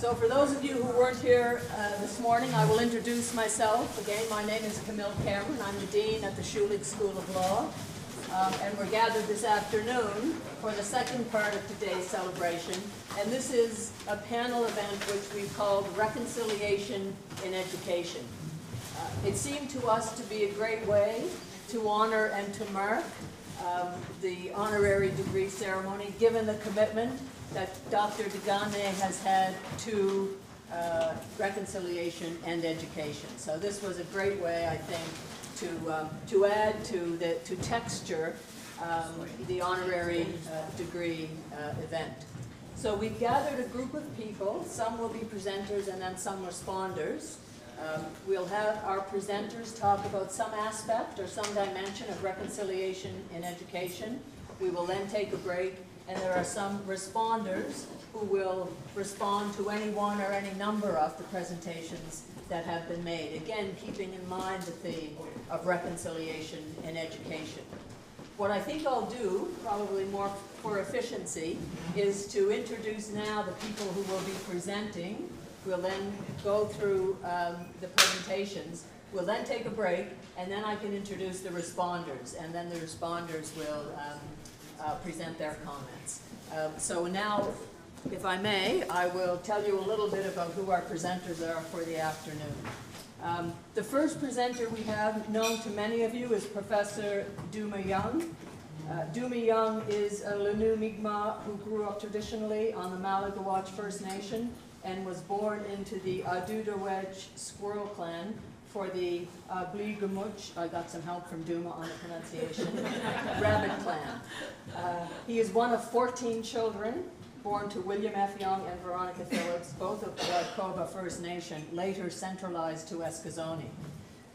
So for those of you who weren't here this morning, I will introduce myself again. My name is Camille Cameron. I'm the Dean at the Schulich School of Law. And we're gathered this afternoon for the second part of today's celebration. And this is a panel event which we've called Reconciliation in Education. It seemed to us to be a great way to honor and to mark the honorary degree ceremony, given the commitment that Dr. DeGane has had to reconciliation and education. So this was a great way, I think, to add to the texture the honorary degree event. So we've gathered a group of people. Some will be presenters and then some responders. We'll have our presenters talk about some aspect or some dimension of reconciliation in education. We will then take a break, and there are some responders who will respond to any one or any number of the presentations that have been made. Again, keeping in mind the theme of reconciliation in education. What I think I'll do, probably more for efficiency, is to introduce now the people who will be presenting. We'll then go through the presentations. We'll then take a break, and then I can introduce the responders, and then the responders will present their comments. So now, if I may, I will tell you a little bit about who our presenters are for the afternoon. The first presenter we have, known to many of you, is Professor Douma Young. Douma Young is a Lanu Mi'kmaq who grew up traditionally on the Malagawach First Nation and was born into the Adudawej Squirrel Clan for the Bligamuch, I got some help from Douma on the pronunciation, Rabbit Clan. He is one of 14 children born to William F. Young and Veronica Phillips, both of the Coba First Nation, later centralized to Eskizoni.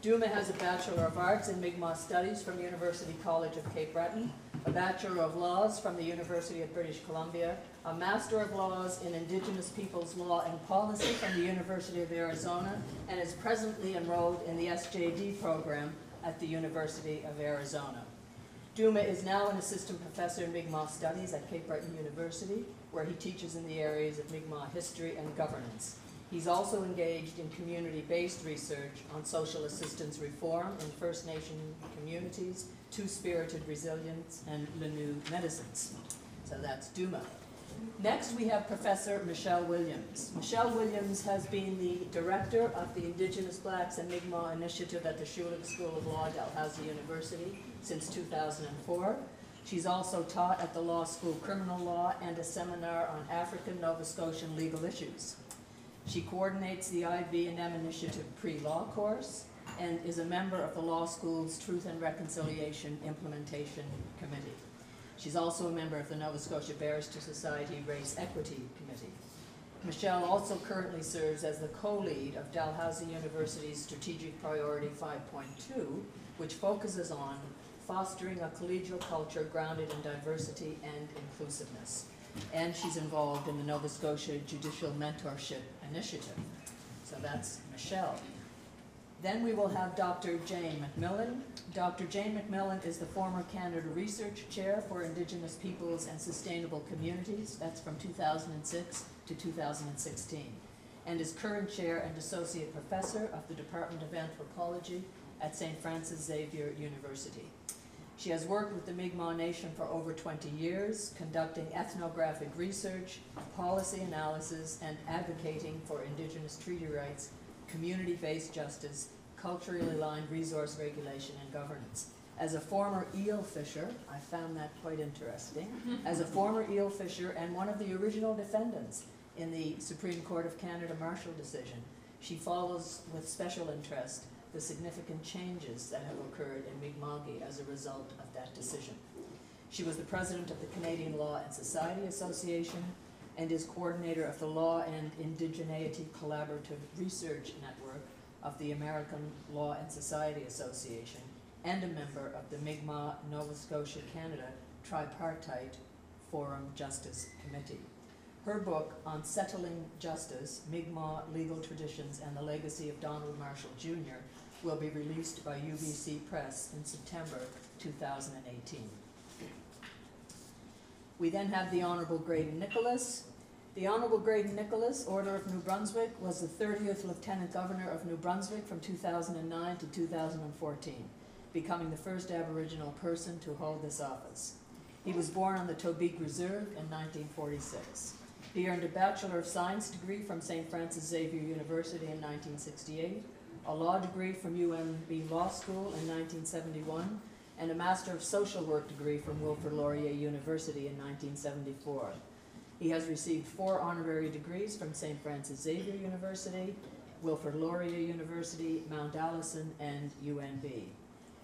Douma has a Bachelor of Arts in Mi'kmaq Studies from University College of Cape Breton, a Bachelor of Laws from the University of British Columbia, a Master of Laws in Indigenous Peoples Law and Policy from the University of Arizona, and is presently enrolled in the SJD program at the University of Arizona. Douma is now an assistant professor in Mi'kmaq Studies at Cape Breton University, where he teaches in the areas of Mi'kmaq history and governance. He's also engaged in community-based research on social assistance reform in First Nation communities, two-spirited resilience, and Lanu medicines. So that's Douma. Next, we have Professor Michelle Williams. Michelle Williams has been the director of the Indigenous Blacks and Mi'kmaq Initiative at the Schulich School of Law, Dalhousie University, since 2004. She's also taught at the law school criminal law and a seminar on African Nova Scotian legal issues. She coordinates the IB&M Initiative pre-law course and is a member of the law school's Truth and Reconciliation Implementation Committee. She's also a member of the Nova Scotia Barrister Society Race Equity Committee. Michelle also currently serves as the co-lead of Dalhousie University's Strategic Priority 5.2, which focuses on fostering a collegial culture grounded in diversity and inclusiveness. And she's involved in the Nova Scotia Judicial Mentorship Initiative. So that's Michelle. Then we will have Dr. Jane McMillan. Dr. Jane McMillan is the former Canada Research Chair for Indigenous Peoples and Sustainable Communities. That's from 2006 to 2016. And is current chair and associate professor of the Department of Anthropology at St. Francis Xavier University. She has worked with the Mi'kmaq Nation for over 20 years, conducting ethnographic research, policy analysis, and advocating for Indigenous treaty rights, community-based justice, culturally aligned resource regulation and governance. As a former eel fisher, I found that quite interesting, as a former eel fisher and one of the original defendants in the Supreme Court of Canada Marshall decision, she follows with special interest the significant changes that have occurred in Mi'kma'ki as a result of that decision. She was the president of the Canadian Law and Society Association, and is coordinator of the Law and Indigeneity Collaborative Research Network of the American Law and Society Association, and a member of the Mi'kmaq Nova Scotia Canada Tripartite Forum Justice Committee. Her book on Settling Justice, Mi'kmaq Legal Traditions and the Legacy of Donald Marshall Jr. will be released by UBC Press in September 2018. We then have the Honorable Graydon Nicholas. The Honorable Graydon Nicholas, Order of New Brunswick, was the 30th Lieutenant Governor of New Brunswick from 2009 to 2014, becoming the first Aboriginal person to hold this office. He was born on the Tobique Reserve in 1946. He earned a Bachelor of Science degree from St. Francis Xavier University in 1968, a law degree from UNB Law School in 1971, and a Master of Social Work degree from Wilfrid Laurier University in 1974. He has received 4 honorary degrees from St. Francis Xavier University, Wilfrid Laurier University, Mount Allison, and UNB.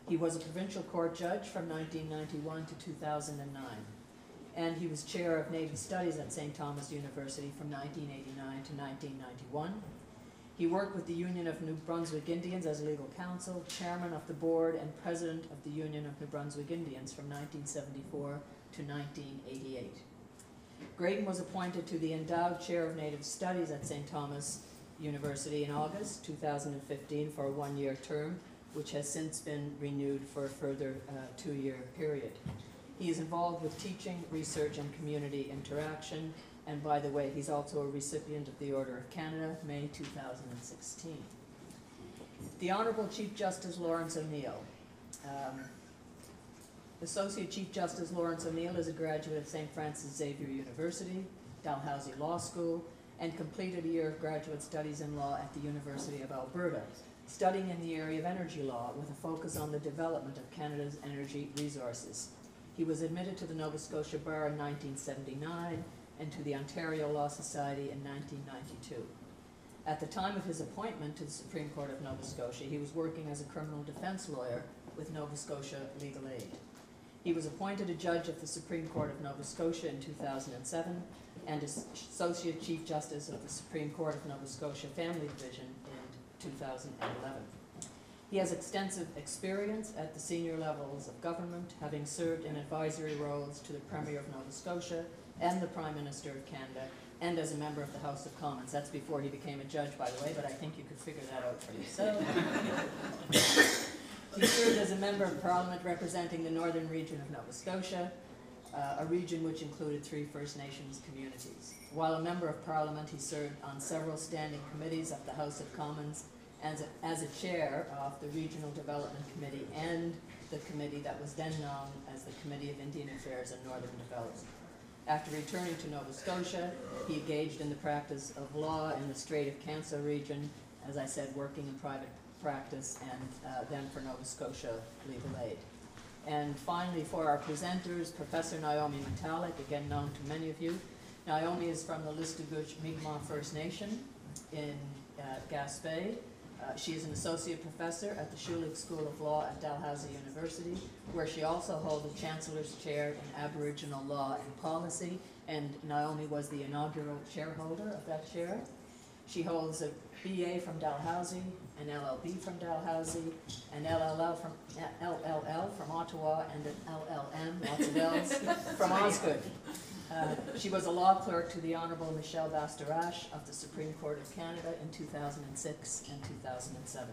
He was a provincial court judge from 1991 to 2009, and he was chair of Native Studies at St. Thomas University from 1989 to 1991. He worked with the Union of New Brunswick Indians as legal counsel, chairman of the board, and president of the Union of New Brunswick Indians from 1974 to 1988. Graydon was appointed to the endowed chair of Native Studies at St. Thomas University in August 2015 for a 1-year term, which has since been renewed for a further 2-year period. He is involved with teaching, research, and community interaction. And by the way, he's also a recipient of the Order of Canada, May 2016. The Honorable Chief Justice Lawrence O'Neill. Associate Chief Justice Lawrence O'Neill is a graduate of St. Francis Xavier University, Dalhousie Law School, and completed a year of graduate studies in law at the University of Alberta, studying in the area of energy law with a focus on the development of Canada's energy resources. He was admitted to the Nova Scotia Bar in 1979 and to the Ontario Law Society in 1992. At the time of his appointment to the Supreme Court of Nova Scotia, he was working as a criminal defense lawyer with Nova Scotia Legal Aid. He was appointed a judge of the Supreme Court of Nova Scotia in 2007 and Associate Chief Justice of the Supreme Court of Nova Scotia Family Division in 2011. He has extensive experience at the senior levels of government, having served in advisory roles to the Premier of Nova Scotia and the Prime Minister of Canada, and as a member of the House of Commons. That's before he became a judge, by the way, but I think you could figure that out for yourself. He served as a member of Parliament representing the northern region of Nova Scotia, a region which included 3 First Nations communities. While a member of Parliament, he served on several standing committees of the House of Commons as a chair of the Regional Development Committee and the committee that was then known as the Committee of Indian Affairs and Northern Development. After returning to Nova Scotia, he engaged in the practice of law in the Strait of Canso region, as I said, working in private practice and then for Nova Scotia Legal Aid. And finally, for our presenters, Professor Naomi Metalik, again known to many of you. Naomi is from the Listagouche Mi'kmaq First Nation in Gaspé. She is an associate professor at the Schulich School of Law at Dalhousie University, where she also holds a Chancellor's Chair in Aboriginal Law and Policy, and Naomi was the inaugural shareholder of that chair. She holds a BA from Dalhousie, an LLB from Dalhousie, an LLL from Ottawa, and an LLM, lots of L's, from Osgood. She was a law clerk to the Honourable Michelle Bastarache of the Supreme Court of Canada in 2006 and 2007.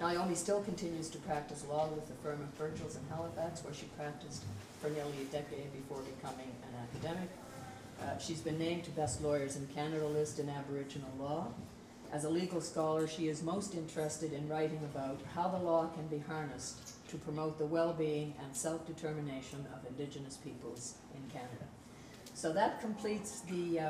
Naomi still continues to practice law with the firm of Birchall's in Halifax, where she practiced for nearly a decade before becoming an academic. She's been named to Best Lawyers in Canada list in Aboriginal law. As a legal scholar, she is most interested in writing about how the law can be harnessed to promote the well-being and self-determination of Indigenous peoples in Canada. So that completes the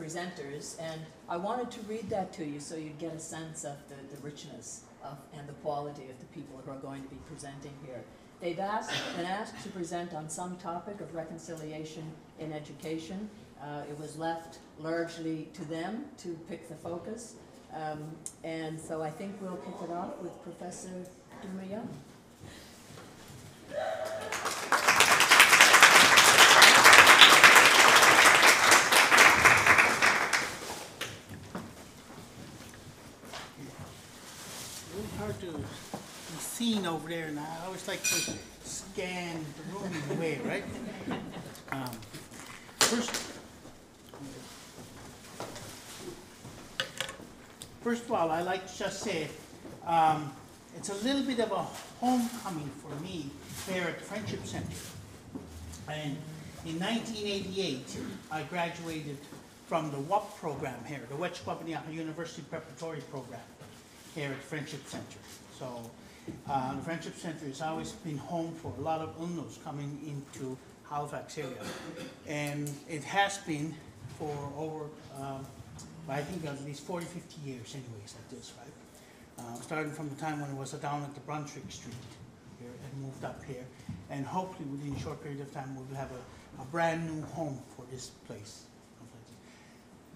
presenters, and I wanted to read that to you so you'd get a sense of the richness of, and the quality of the people who are going to be presenting here. They've been asked to present on some topic of reconciliation in education. It was left largely to them to pick the focus, and so I think we'll kick it off with Professor Douma Young. It's hard to be seen over there now. I always like to scan the room away, right? First of all, I'd like to just say it's a little bit of a homecoming for me there at the Friendship Center. And In 1988, I graduated from the WUP program here, the Wech Quapaniaca University Preparatory Program here at Friendship Center. So the Friendship Center has always been home for a lot of alumnus coming into Halifax area. And it has been for over, I think at least 40, 50 years anyways like this, right? Starting from the time when it was down at the Brunswick Street here and moved up here. And hopefully within a short period of time we'll have a brand new home for this place.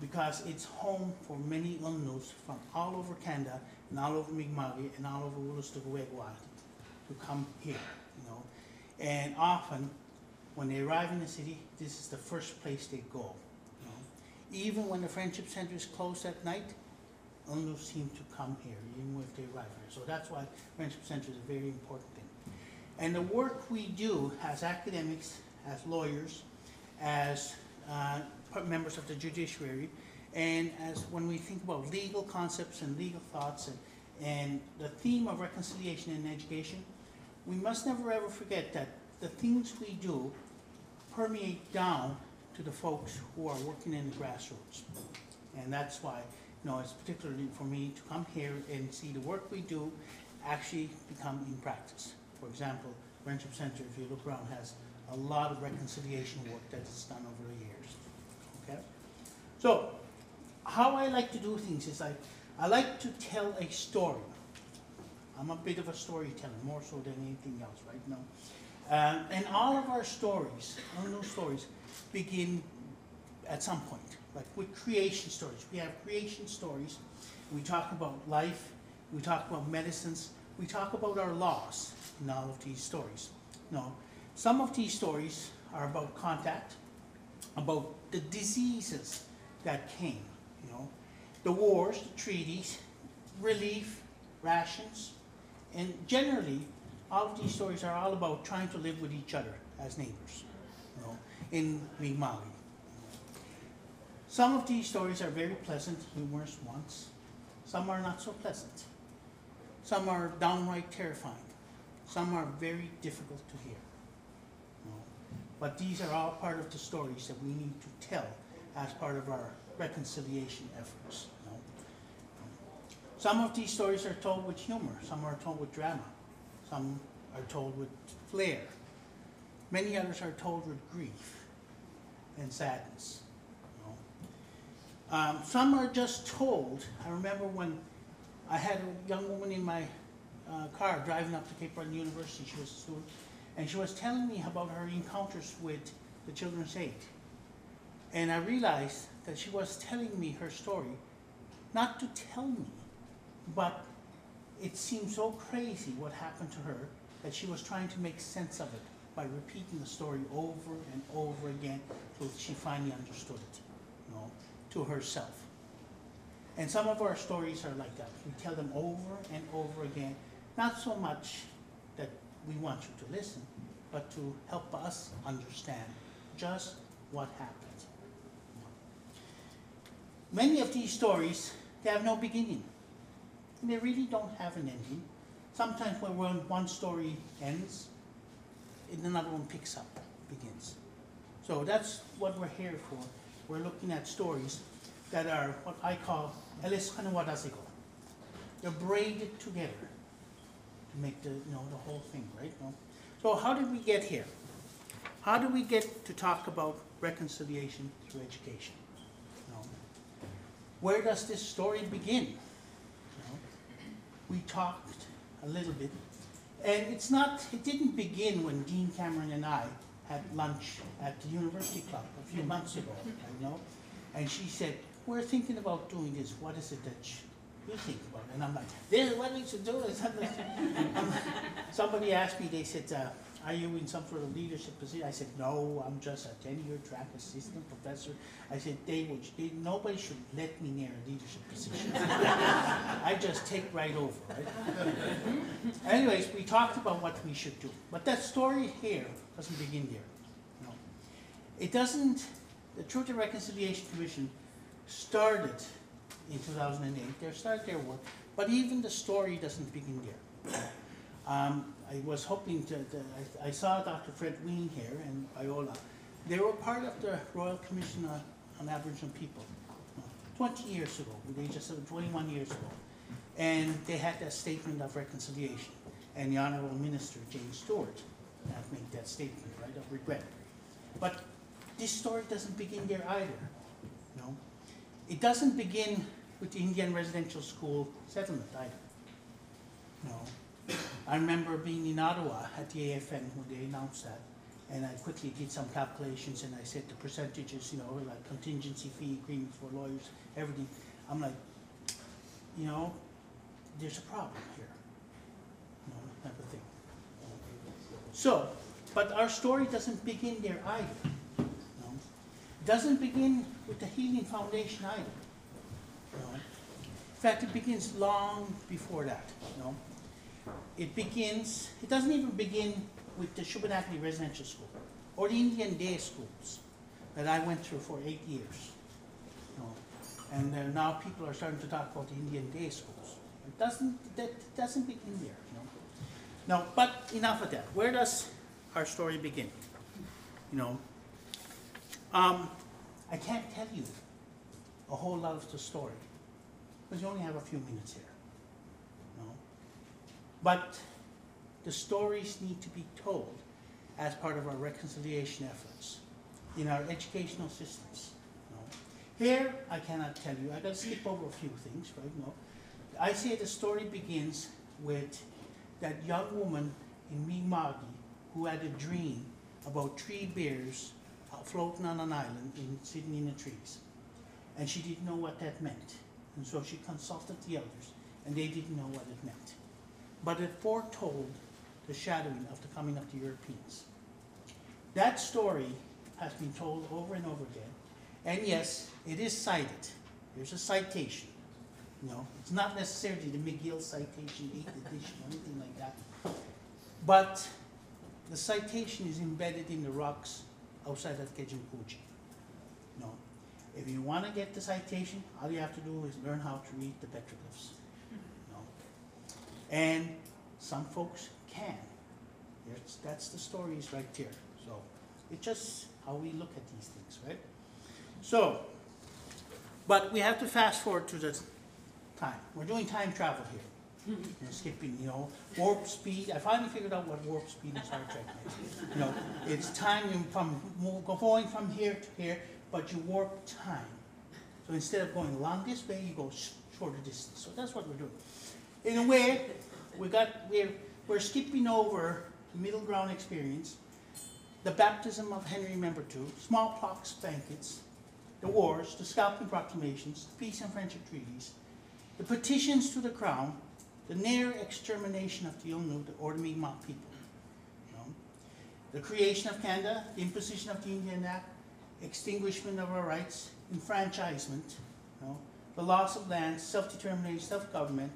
Because it's home for many alumnus from all over Canada and all over Mi'kmaq and all over Woolastoqiyik to come here, you know. And often, when they arrive in the city, this is the first place they go, you know. Even when the Friendship Center is closed at night, alumnus seem to come here, even if they arrive here. So that's why Friendship Center is a very important thing. And the work we do as academics, as lawyers, as members of the judiciary, and as when we think about legal concepts and legal thoughts and the theme of reconciliation in education, we must never ever forget that the things we do permeate down to the folks who are working in the grassroots. And that's why, you know, it's particularly for me to come here and see the work we do actually become in practice. For example, Friendship Center, if you look around, has a lot of reconciliation work that is done over the years. Okay? So, how I like to do things is I like to tell a story. I'm a bit of a storyteller, more so than anything else right now. And all of our stories, all those stories, begin at some point. Like with creation stories. We have creation stories. We talk about life. We talk about medicines. We talk about our laws in all of these stories. You know, some of these stories are about contact, about the diseases that came, you know, the wars, the treaties, relief, rations, and generally, all of these stories are all about trying to live with each other as neighbors, you know, in Mi'kmaq. Some of these stories are very pleasant, humorous ones. Some are not so pleasant. Some are downright terrifying. Some are very difficult to hear. But these are all part of the stories that we need to tell as part of our reconciliation efforts. You know? Some of these stories are told with humor, some are told with drama, some are told with flair. Many others are told with grief and sadness. You know? Some are just told. I remember when I had a young woman in my car driving up to Cape Breton University, she was a student. And she was telling me about her encounters with the Children's Aid. And I realized that she was telling me her story, not to tell me, but it seemed so crazy what happened to her that she was trying to make sense of it by repeating the story over and over again until she finally understood it, you know, to herself. And some of our stories are like that. We tell them over and over again, not so much that we want you to listen, but to help us understand just what happened. Many of these stories, they have no beginning. And they really don't have an ending. Sometimes when one story ends, another one picks up, begins. So that's what we're here for. We're looking at stories that are what I call eliskanwadasigo. They're braided together. Make the, you know, the whole thing, right? No? So how did we get here? How do we get to talk about reconciliation through education? No. Where does this story begin? No. We talked a little bit, and it's not, it didn't begin when Dean Cameron and I had lunch at the University Club a few months ago, you know? And she said, we're thinking about doing this, what is it that you think about it? And I'm like, this is what we should do. Somebody asked me, they said, are you in some sort of leadership position? I said, no, I'm just a 10-year track assistant professor. I said, nobody should let me near a leadership position. I just take right over, right? Anyways, we talked about what we should do. But that story here doesn't begin there. No. It doesn't, the Truth and Reconciliation Commission started in 2008, they started their work, but even the story doesn't begin there. I was hoping to I saw Dr. Fred Ween here and Iola They were part of the Royal Commission on Aboriginal People 20 years ago, they just 21 years ago. And they had that statement of reconciliation. And the Honourable Minister, Jane Stewart, made that statement, right, of regret. But this story doesn't begin there either. No, it doesn't begin with the Indian residential school settlement either. No, I remember being in Ottawa at the AFN when they announced that, and I quickly did some calculations and I said the percentages, you know, like contingency fee agreements for lawyers, everything. I'm like, you know, there's a problem here, you know, type of thing. So, but our story doesn't begin there either. Doesn't begin with the Healing Foundation either. No. In fact, it begins long before that. No. It begins, it doesn't even begin with the Shubenacadie Residential School or the Indian Day Schools that I went through for 8 years. No. And now people are starting to talk about the Indian Day Schools. It doesn't, that doesn't begin there. No. No, but enough of that. Where does our story begin? You know, I can't tell you a whole lot of the story because you only have a few minutes here. No? But the stories need to be told as part of our reconciliation efforts in our educational systems. No? Here, I cannot tell you. I got to skip over a few things, right? No. I say the story begins with that young woman in Mi'kma'ki who had a dream about three bears floating on an island, sitting in the trees. And she didn't know what that meant. And so she consulted the elders, and they didn't know what it meant. But it foretold the shadowing of the coming of the Europeans. That story has been told over and over again. And yes, it is cited. There's a citation. You know, it's not necessarily the McGill citation, 8th edition, or anything like that. But the citation is embedded in the rocks outside of Kejimpooji. No. If you want to get the citation, all you have to do is learn how to read the petroglyphs. No. And some folks can. That's the stories right there. So it's just how we look at these things, right? So, but we have to fast forward to the time. We're doing time travel here. You're skipping, you know, warp speed. I finally figured out what warp speed in Star Trek meant. You know, it's time from going from here to here, but you warp time. So instead of going along this way, you go shorter distance. So that's what we're doing. In a way, we're skipping over the middle ground experience, the baptism of Henry II, smallpox blankets, the wars, the Scalping Proclamations, the peace and friendship treaties, the petitions to the crown, the near extermination of the Yolngu, or the Mi'kmaq people. You know? The creation of Canada, the imposition of the Indian Act, extinguishment of our rights, enfranchisement, you know? The loss of land, self-determination, self-government,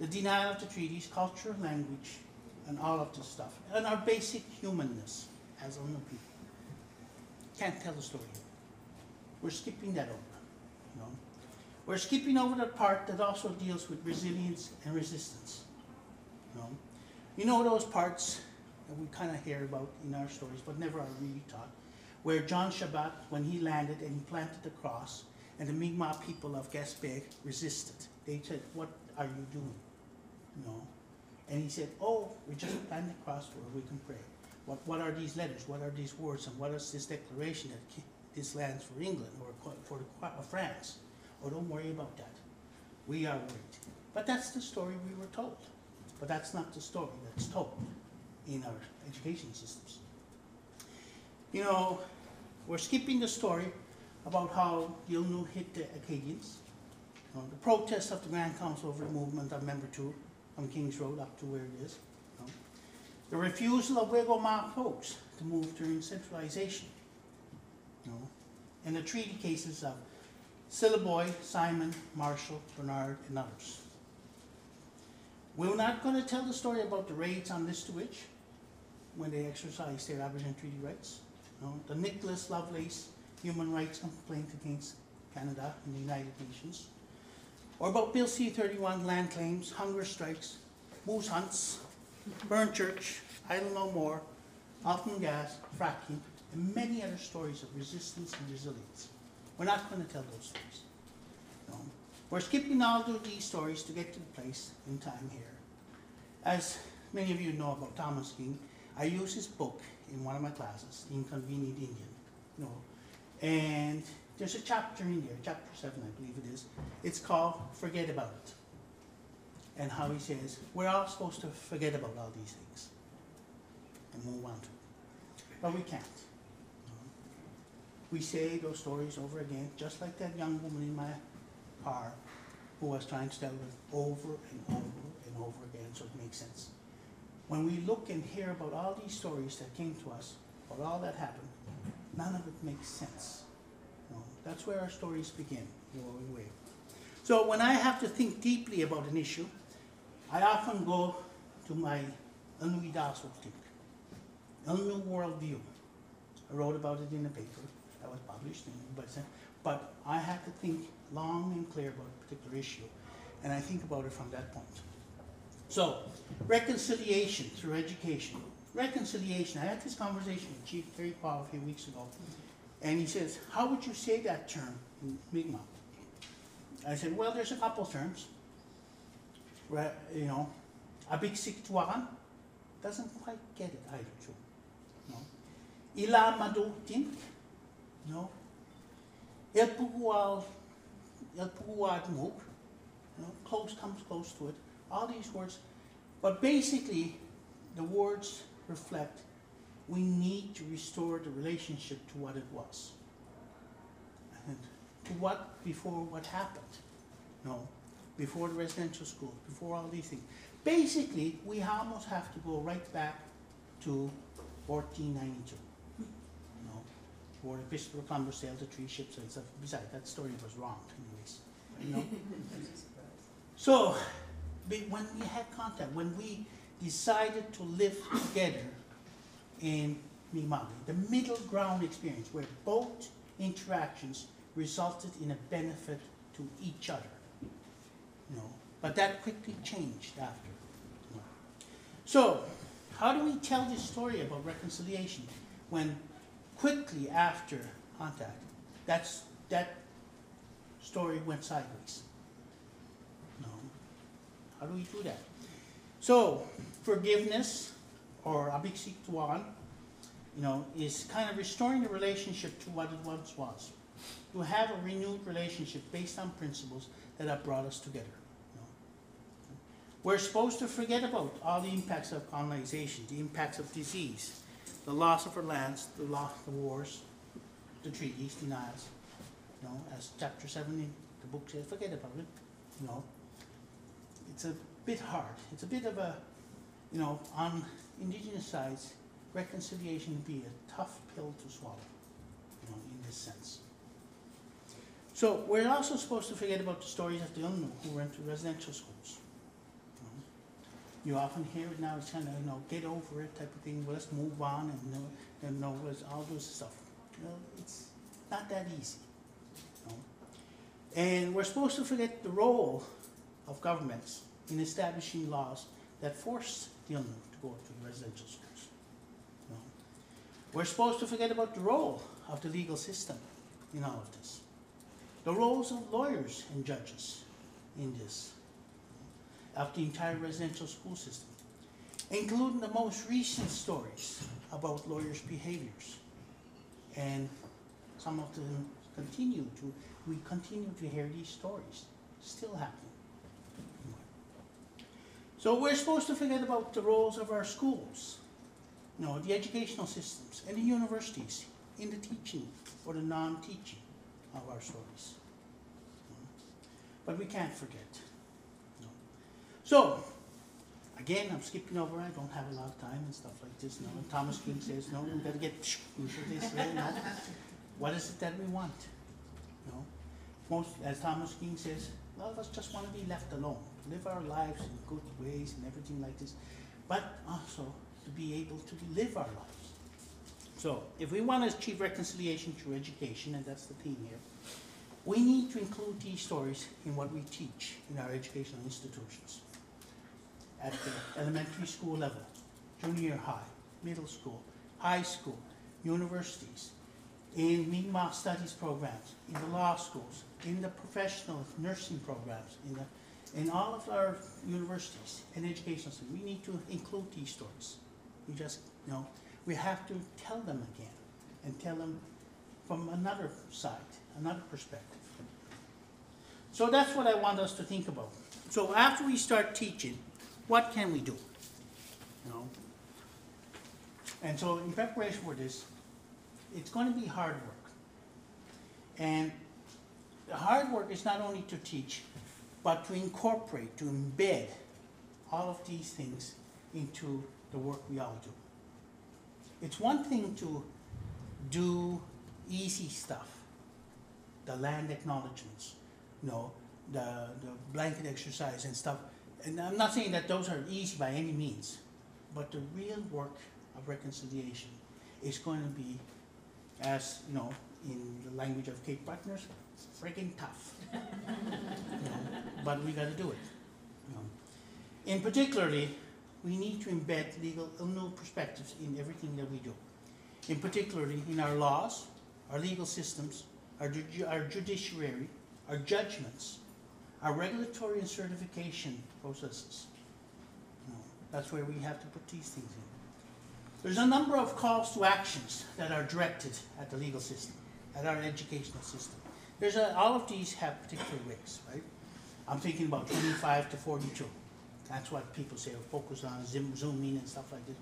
the denial of the treaties, culture, language, and all of this stuff. And our basic humanness as Yolngu people. Can't tell the story. We're skipping that over. You know? We're skipping over the part that also deals with resilience and resistance. You know those parts that we kind of hear about in our stories, but never are really taught, where John Shabbat, when he landed and he planted the cross, and the Mi'kmaq people of Gaspé resisted. They said, "What are you doing?" You know, and he said, "Oh, we just planted the cross where we can pray. What are these letters? What are these words? And what is this declaration that this land's for England or for France?" Oh, don't worry about that. We are worried. But that's the story we were told. But that's not the story that's told in our education systems. You know, we're skipping the story about how the Yolngu hit the Acadians, you know, the protests of the Grand Council over the movement of Member 2 on Kings Road up to where it is, you know, the refusal of Wegoma folks to move during centralization, you know, and the treaty cases of Sillaboy, Simon, Marshall, Bernard, and others. We're not going to tell the story about the raids on Listowitch when they exercised their Aboriginal treaty rights. You know, the Nicholas Lovelace human rights complaint against Canada and the United Nations. Or about Bill C-31 land claims, hunger strikes, moose hunts, Burn Church, Idle No More, Alton Gas, fracking, and many other stories of resistance and resilience. We're not going to tell those stories. No. We're skipping all of these stories to get to the place in time here. As many of you know about Thomas King, I use his book in one of my classes, The Inconvenient Indian. You know, and there's a chapter in there, chapter 7, I believe it is. It's called Forget About It. And how he says, we're all supposed to forget about all these things and move on to it. But we can't. We say those stories over again, just like that young woman in my car who was trying to tell them over and over and over again so it makes sense. When we look and hear about all these stories that came to us, about all that happened, none of it makes sense. No, that's where our stories begin, the Roaring Wave. So when I have to think deeply about an issue, I often go to my Anui Daswaltik, Anu worldview. I wrote about it in a paper that was published, but I have to think long and clear about a particular issue, and I think about it from that point. So, reconciliation through education. Reconciliation, I had this conversation with Chief Terry Paul a few weeks ago, and he says, how would you say that term in Mi'kmaq? I said, well, there's a couple terms. You know, abiksiktuaran doesn't quite get it either, too. No. Ila madoutink, no. El puguadmuk, no. Close comes close to it. All these words, but basically, the words reflect we need to restore the relationship to what it was, and to what before what happened. No, before the residential school, before all these things. Basically, we almost have to go right back to 1492. No, for the Christopher Columbus sailed the three ships and stuff. Besides, that story was wrong, anyways. You know? So. But when we had contact, when we decided to live together in Mi'kmaq, the middle ground experience where both interactions resulted in a benefit to each other. You know, but that quickly changed after. You know. So how do we tell this story about reconciliation when quickly after contact, that story went sideways? How do we do that? So, forgiveness, or abiksiktuan, you know, is kind of restoring the relationship to what it once was. To have a renewed relationship based on principles that have brought us together. You know. We're supposed to forget about all the impacts of colonization, the impacts of disease, the loss of our lands, the loss of the wars, the treaties, denials. You know, as chapter 7 in the book says, forget about it. You know. It's a bit hard. It's a bit of a, you know, on indigenous sides, reconciliation would be a tough pill to swallow, you know, in this sense. So we're also supposed to forget about the stories of the Ulnu who went to residential schools. You know, you often hear it now, it's kind of, you know, get over it type of thing, well, let's move on and know all those stuff. You know, it's not that easy. You know? And we're supposed to forget the role of governments in establishing laws that force the Ulnu to go to the residential schools. No. We're supposed to forget about the role of the legal system in all of this. The roles of lawyers and judges in this, of the entire residential school system, including the most recent stories about lawyers' behaviors. And some of them we continue to hear these stories still happening. So we're supposed to forget about the roles of our schools, you know, the educational systems and the universities in the teaching or the non-teaching of our stories. But we can't forget. No. So, again, I'm skipping over. I don't have a lot of time and stuff like this now. And Thomas King says, no, we've got to get into this way. No. What is it that we want? No. Most, as Thomas King says, a lot of us just want to be left alone. Live our lives in good ways and everything like this, but also to be able to live our lives. So if we want to achieve reconciliation through education, and that's the theme here, we need to include these stories in what we teach in our educational institutions. At the elementary school level, junior high, middle school, high school, universities, in Mi'kmaq studies programs, in the law schools, in the professional nursing programs, in all of our universities and educational systems. We need to include these stories. We just, you know, we have to tell them again and tell them from another side, another perspective. So that's what I want us to think about. So after we start teaching, what can we do? You know? And so in preparation for this, it's going to be hard work. And the hard work is not only to teach, but to incorporate, to embed all of these things into the work we all do. It's one thing to do easy stuff, the land acknowledgements, you know, the blanket exercise and stuff. And I'm not saying that those are easy by any means, but the real work of reconciliation is going to be, as you know, in the language of Kate Buckner's, freaking tough. You know, but we got to do it. You know. In particularly, we need to embed legal Innu perspectives in everything that we do. In particularly, in our laws, our legal systems, our judiciary, our judgments, our regulatory and certification processes. You know, that's where we have to put these things in. There's a number of calls to actions that are directed at the legal system, at our educational system. There's all of these have particular ways, right? I'm thinking about 25 to 42. That's what people say, focus on, zoom in and stuff like this.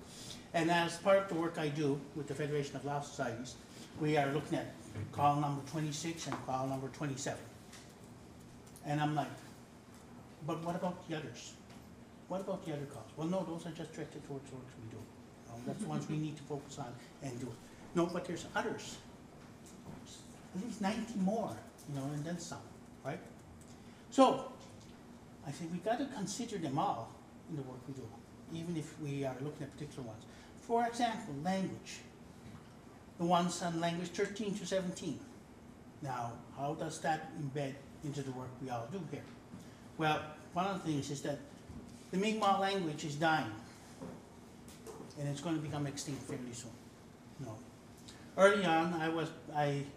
And as part of the work I do with the Federation of Law Societies, we are looking at call number 26 and call number 27. And I'm like, but what about the others? What about the other calls? Well, no, those are just directed towards the work we do. That's the ones we need to focus on and do it. No, but there's others. At least 90 more, you know, and then some, right? So, I think we got to consider them all in the work we do, even if we are looking at particular ones. For example, language. The ones on language 13 to 17. Now, how does that embed into the work we all do here? Well, one of the things is that the Mi'kmaq language is dying. And it's going to become extinct fairly soon. No. Early on, I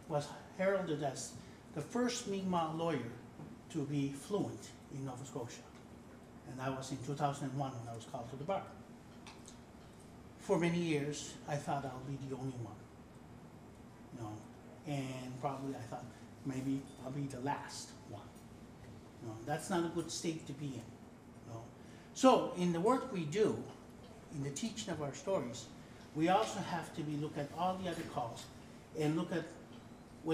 was heralded as the first Mi'kmaq lawyer to be fluent in Nova Scotia. And that was in 2001 when I was called to the bar. For many years, I thought I'll be the only one. No. And probably I thought maybe I'll be the last one. No, that's not a good state to be in. No. So in the work we do, in the teaching of our stories, we also have to look at all the other calls and look at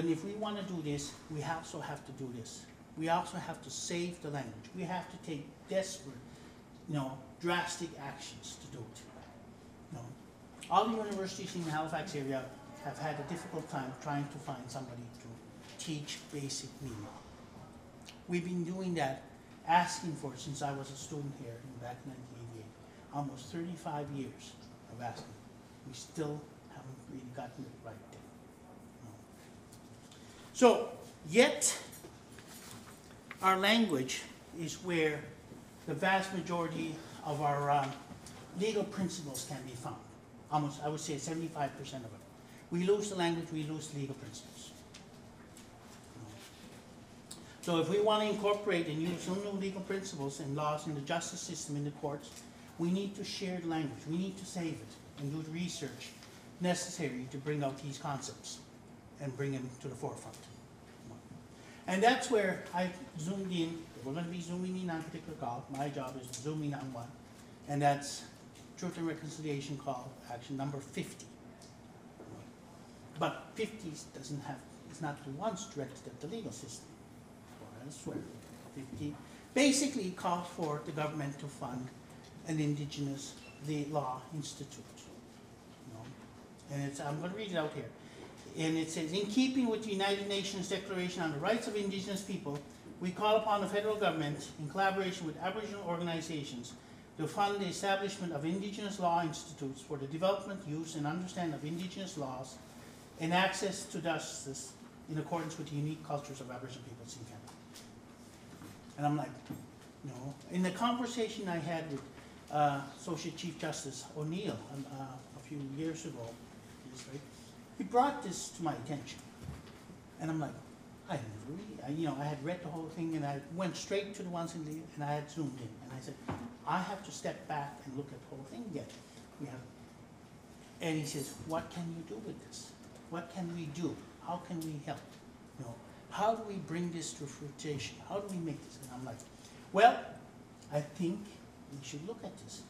if we want to do this, we also have to do this. We also have to save the language. We have to take desperate, you know, drastic actions to do it. You know, all the universities in the Halifax area have had a difficult time trying to find somebody to teach basic Mi'kmaq. We've been doing that, asking for it since I was a student here back in 1988. Almost 35 years of asking. We still haven't really gotten it right there. No. So, yet, our language is where the vast majority of our legal principles can be found. Almost, I would say, 75% of it. We lose the language, we lose legal principles. No. So if we want to incorporate and use some new legal principles and laws in the justice system, in the courts, we need to share the language. We need to save it and do the research necessary to bring out these concepts and bring them to the forefront. And that's where I zoomed in. We're going to be zooming in on a particular call. My job is to zoom in on one. And that's Truth and Reconciliation Call, action number 50. But 50 doesn't have, it's not the ones directed at the legal system. I swear, 50 basically calls for the government to fund an Indigenous Law Institute. You know? And I'm going to read it out here. And it says, in keeping with the United Nations Declaration on the Rights of Indigenous People, we call upon the federal government, in collaboration with Aboriginal organizations, to fund the establishment of Indigenous Law Institutes for the development, use, and understanding of Indigenous laws and access to justice in accordance with the unique cultures of Aboriginal peoples in Canada. And I'm like, no. In the conversation I had with Associate Chief Justice O'Neill a few years ago, right, he brought this to my attention. And I'm like, I never read. I had read the whole thing, and I went straight to the ones in the, and I had zoomed in. And I said, I have to step back and look at the whole thing again. Yeah. And he says, what can you do with this? What can we do? How can we help? You know, how do we bring this to fruition? How do we make this? And I'm like, well, I think we should look at this.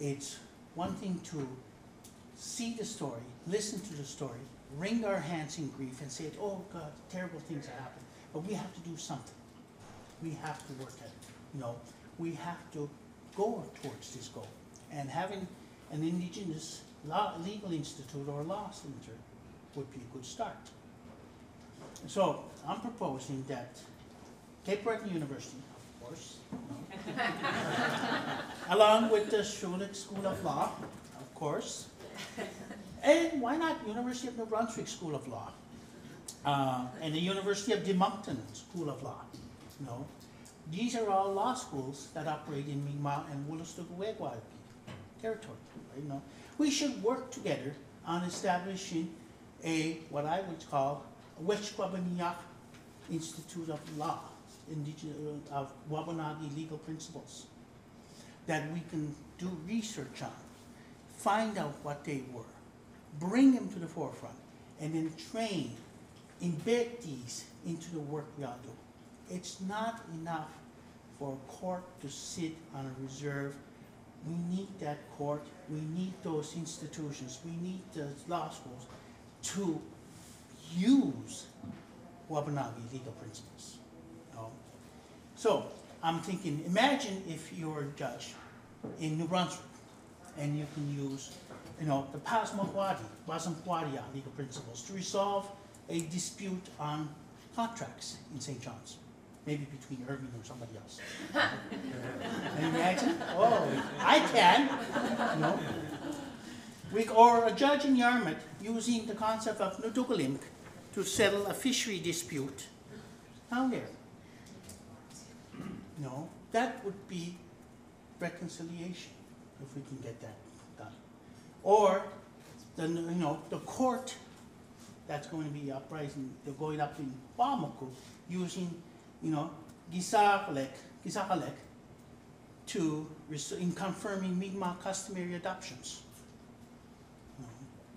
It's one thing to see the story, listen to the story, wring our hands in grief and say, oh God, terrible things have happened. But we have to do something. We have to work at it. You know, we have to go towards this goal. And having an indigenous legal institute or law center would be a good start. So I'm proposing that Cape Breton University, of course, along with the Schulich School of Law, of course, and why not University of New Brunswick School of Law, and the University of Edmonton School of Law. You know, these are all law schools that operate in Mi'kmaq and Woolastoqiyik territory. Right? You know, we should work together on establishing a what I would call Wet'suwet'en Institute of Law, indigenous of Wabanagi legal principles, that we can do research on, find out what they were, bring them to the forefront, and then train, embed these into the work we all do. It's not enough for a court to sit on a reserve. We need that court, we need those institutions, we need the law schools to use Wabanagi legal principles. So I'm thinking, imagine if you're a judge in New Brunswick and you can use the Passamaquoddy legal principles to resolve a dispute on contracts in St. John's, maybe between Irving or somebody else. Can you imagine? Oh, I can. No. Or a judge in Yarmouth using the concept of Nudugalimk to settle a fishery dispute down there. No, that would be reconciliation if we can get that done. Or the the court that's going to be going up in Pamuku using Gisakalek to in confirming Mi'kmaq customary adoptions.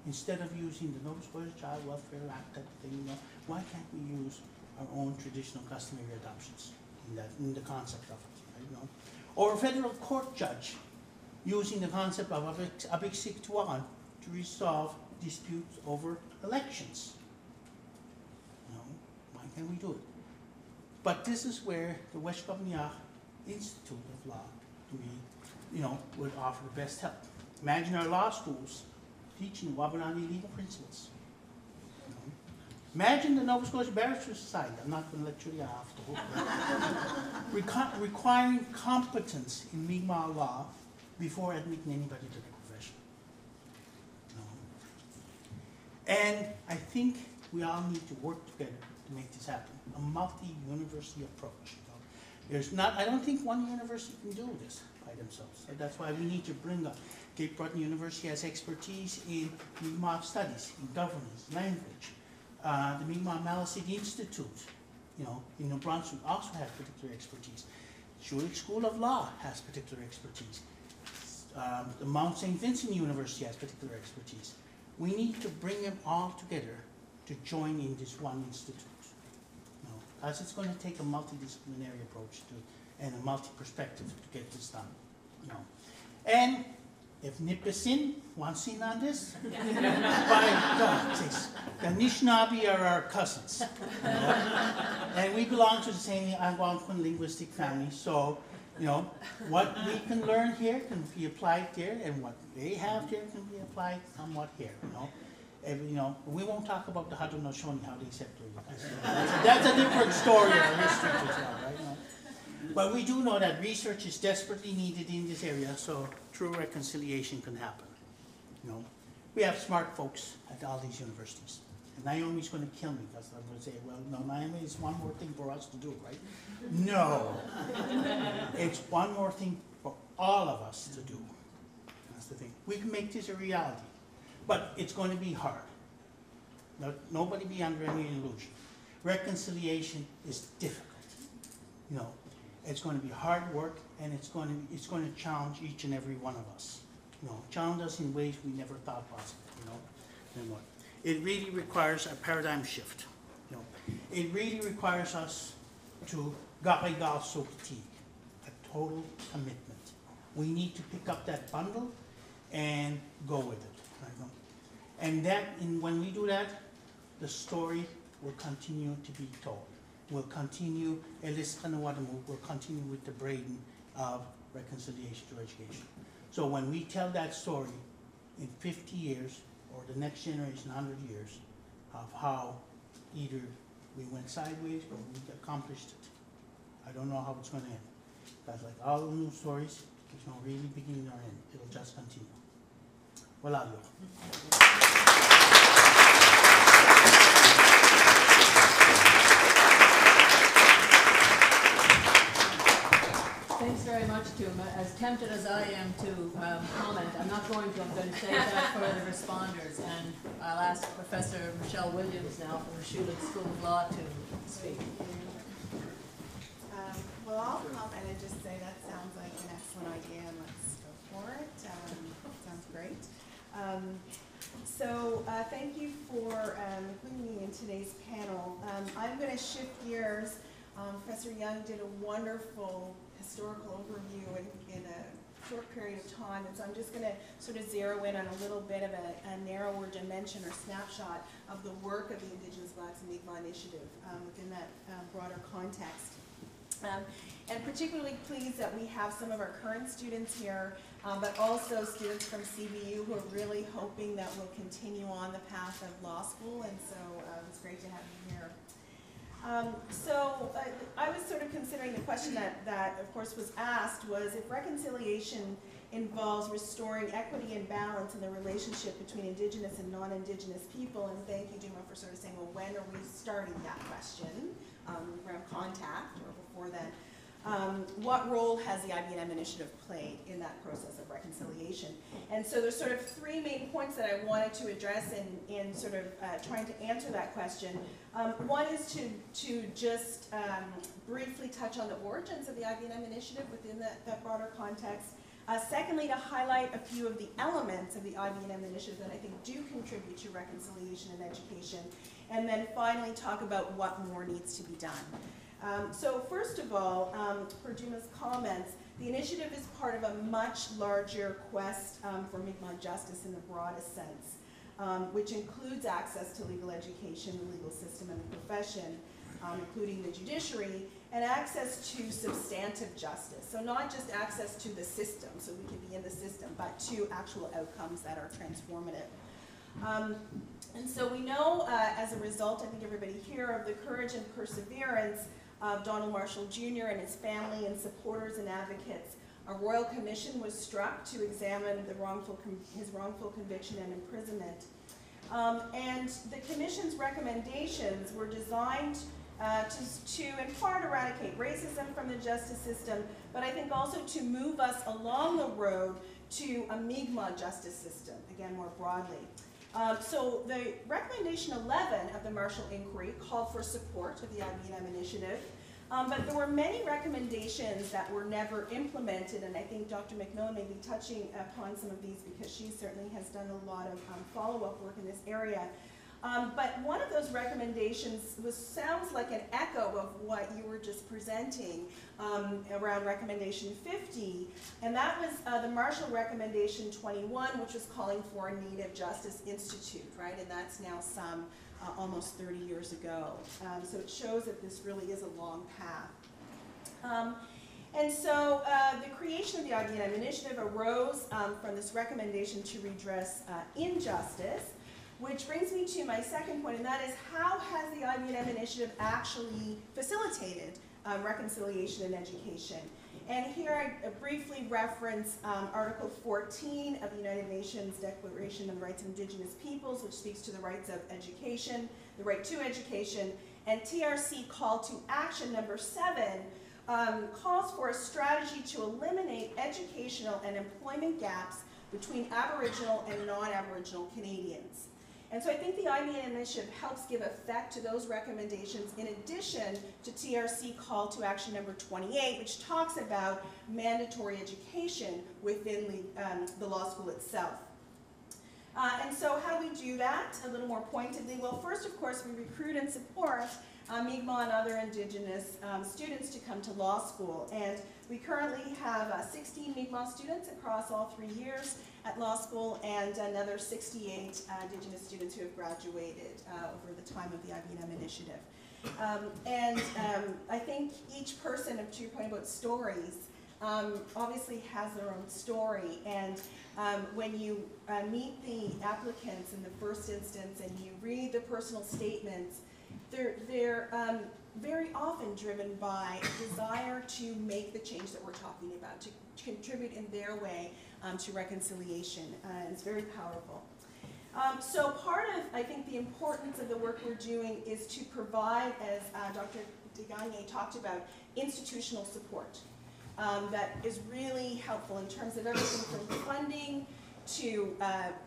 Instead of using the Nova Scotia Child Welfare Act type of thing, why can't we use our own traditional customary adoptions in the concept of it? Right? Or a federal court judge using the concept of Abiksiktuan to resolve disputes over elections. Why can't we do it? But this is where the Wet'suwet'en Institute of Law, to me, would offer the best help. Imagine our law schools teaching Wabanagi legal principles. Imagine the Nova Scotia Barristers Society. I'm not going to let you off the hook. Requiring competence in Mi'kmaq law before admitting anybody to the profession. And I think we all need to work together to make this happen. A multi-university approach. I don't think one university can do this by themselves. So that's why we need to bring up Cape Breton University has expertise in Mi'kmaq studies, in governance, language. The Mi'kmaq Maliseet Institute, in New Brunswick also has particular expertise. Schulich School of Law has particular expertise. The Mount St. Vincent University has particular expertise. We need to bring them all together to join in this one institute. Because it's going to take a multidisciplinary approach and a multi-perspective to get this done. And if Nipissing wants in on this, by God, the Anishinaabe are our cousins. And we belong to the same Algonquin linguistic family, so what we can learn here can be applied there, and what they have there can be applied somewhat here. We won't talk about the Haudenosaunee, how they separated. That's a different story of history to tell, right? But we do know that research is desperately needed in this area, so true reconciliation can happen. We have smart folks at all these universities. And Naomi's going to kill me because I'm going to say, well, no, Naomi, it's one more thing for us to do, right? No. It's one more thing for all of us to do. That's the thing. We can make this a reality. But it's going to be hard. Nobody be under any illusion. Reconciliation is difficult. You know, it's going to be hard work, and it's going to challenge each and every one of us. You know, challenge us in ways we never thought possible. You know, anymore. It really requires a paradigm shift. You know, it really requires us to garrigal sortie, a total commitment. We need to pick up that bundle and go with it. You know? And that, and when we do that, the story will continue to be told. We'll continue, will continue with the burden of reconciliation to education. So when we tell that story in 50 years, or the next generation, 100 years, of how either we went sideways or we accomplished it, I don't know how it's going to end. Because like all the new stories, there's no really beginning or end. It'll just continue. Voilà. Thanks very much, Tuma. As tempted as I am to comment, I'm not going to. I'm going to save that for the responders, and I'll ask Professor Michelle Williams now from the Schulich School of Law to speak. Well, I'll comment and just say that sounds like an excellent idea, and let's go for it. Sounds great. So thank you for including me in today's panel. I'm going to shift gears. Professor Young did a wonderful historical overview in a short period of time, and so I'm just going to sort of zero in on a little bit of a narrower dimension or snapshot of the work of the Indigenous Blacks in Mi'kmaq Initiative within that broader context. And particularly pleased that we have some of our current students here, but also students from CBU who are really hoping that we'll continue on the path of law school, and so it's great to have you here. So I was sort of considering the question that of course was asked was if reconciliation involves restoring equity and balance in the relationship between Indigenous and non-Indigenous people, and thank you, Duma, for sort of saying, well, when are we starting that question? Around contact or before then. What role has the IBNM initiative played in that process of reconciliation? And so there's sort of three main points that I wanted to address in sort of trying to answer that question. One is to just briefly touch on the origins of the IBNM initiative within that broader context. Secondly, to highlight a few of the elements of the IBNM initiative that I think do contribute to reconciliation and education. And then finally, talk about what more needs to be done. So first of all, for Duma's comments, the initiative is part of a much larger quest for Mi'kmaq justice in the broadest sense, which includes access to legal education, the legal system, and the profession, including the judiciary, and access to substantive justice. So not just access to the system, so we can be in the system, but to actual outcomes that are transformative. And so we know, as a result, I think everybody here, of the courage and perseverance of Donald Marshall Jr. and his family and supporters and advocates. A royal commission was struck to examine the his wrongful conviction and imprisonment. And the commission's recommendations were designed to in part eradicate racism from the justice system, but I think also to move us along the road to a Mi'kmaq justice system, again, more broadly. So the recommendation 11 of the Marshall Inquiry called for support of the IBNM initiative, but there were many recommendations that were never implemented, and I think Dr. McMillan may be touching upon some of these because she certainly has done a lot of follow-up work in this area. But one of those recommendations sounds like an echo of what you were just presenting around recommendation 50, and that was the Marshall recommendation 21, which was calling for a Native Justice Institute, right? And that's now some almost 30 years ago. So it shows that this really is a long path. And so the creation of the IBNM initiative arose from this recommendation to redress injustice. Which brings me to my second point, and that is how has the IBNM initiative actually facilitated reconciliation and education? And here I briefly reference Article 14 of the United Nations Declaration on the Rights of Indigenous Peoples, which speaks to the rights of education, the right to education, and TRC Call to Action number 7 calls for a strategy to eliminate educational and employment gaps between Aboriginal and non-Aboriginal Canadians. And so I think the IBN initiative helps give effect to those recommendations in addition to TRC call to action number 28, which talks about mandatory education within the law school itself. And so how do we do that a little more pointedly? Well, first, of course, we recruit and support Mi'kmaq and other indigenous students to come to law school. And we currently have 16 Mi'kmaq students across all 3 years at law school and another 68 indigenous students who have graduated over the time of the IBNM initiative. I think each person of Two Point Boat Stories obviously has their own story, and when you meet the applicants in the first instance and you read the personal statements, they're very often driven by a desire to make the change that we're talking about, to contribute in their way to reconciliation. It's very powerful. So part of, I think, the importance of the work we're doing is to provide, as Dr. DeGagne talked about, institutional support. That is really helpful in terms of everything from funding to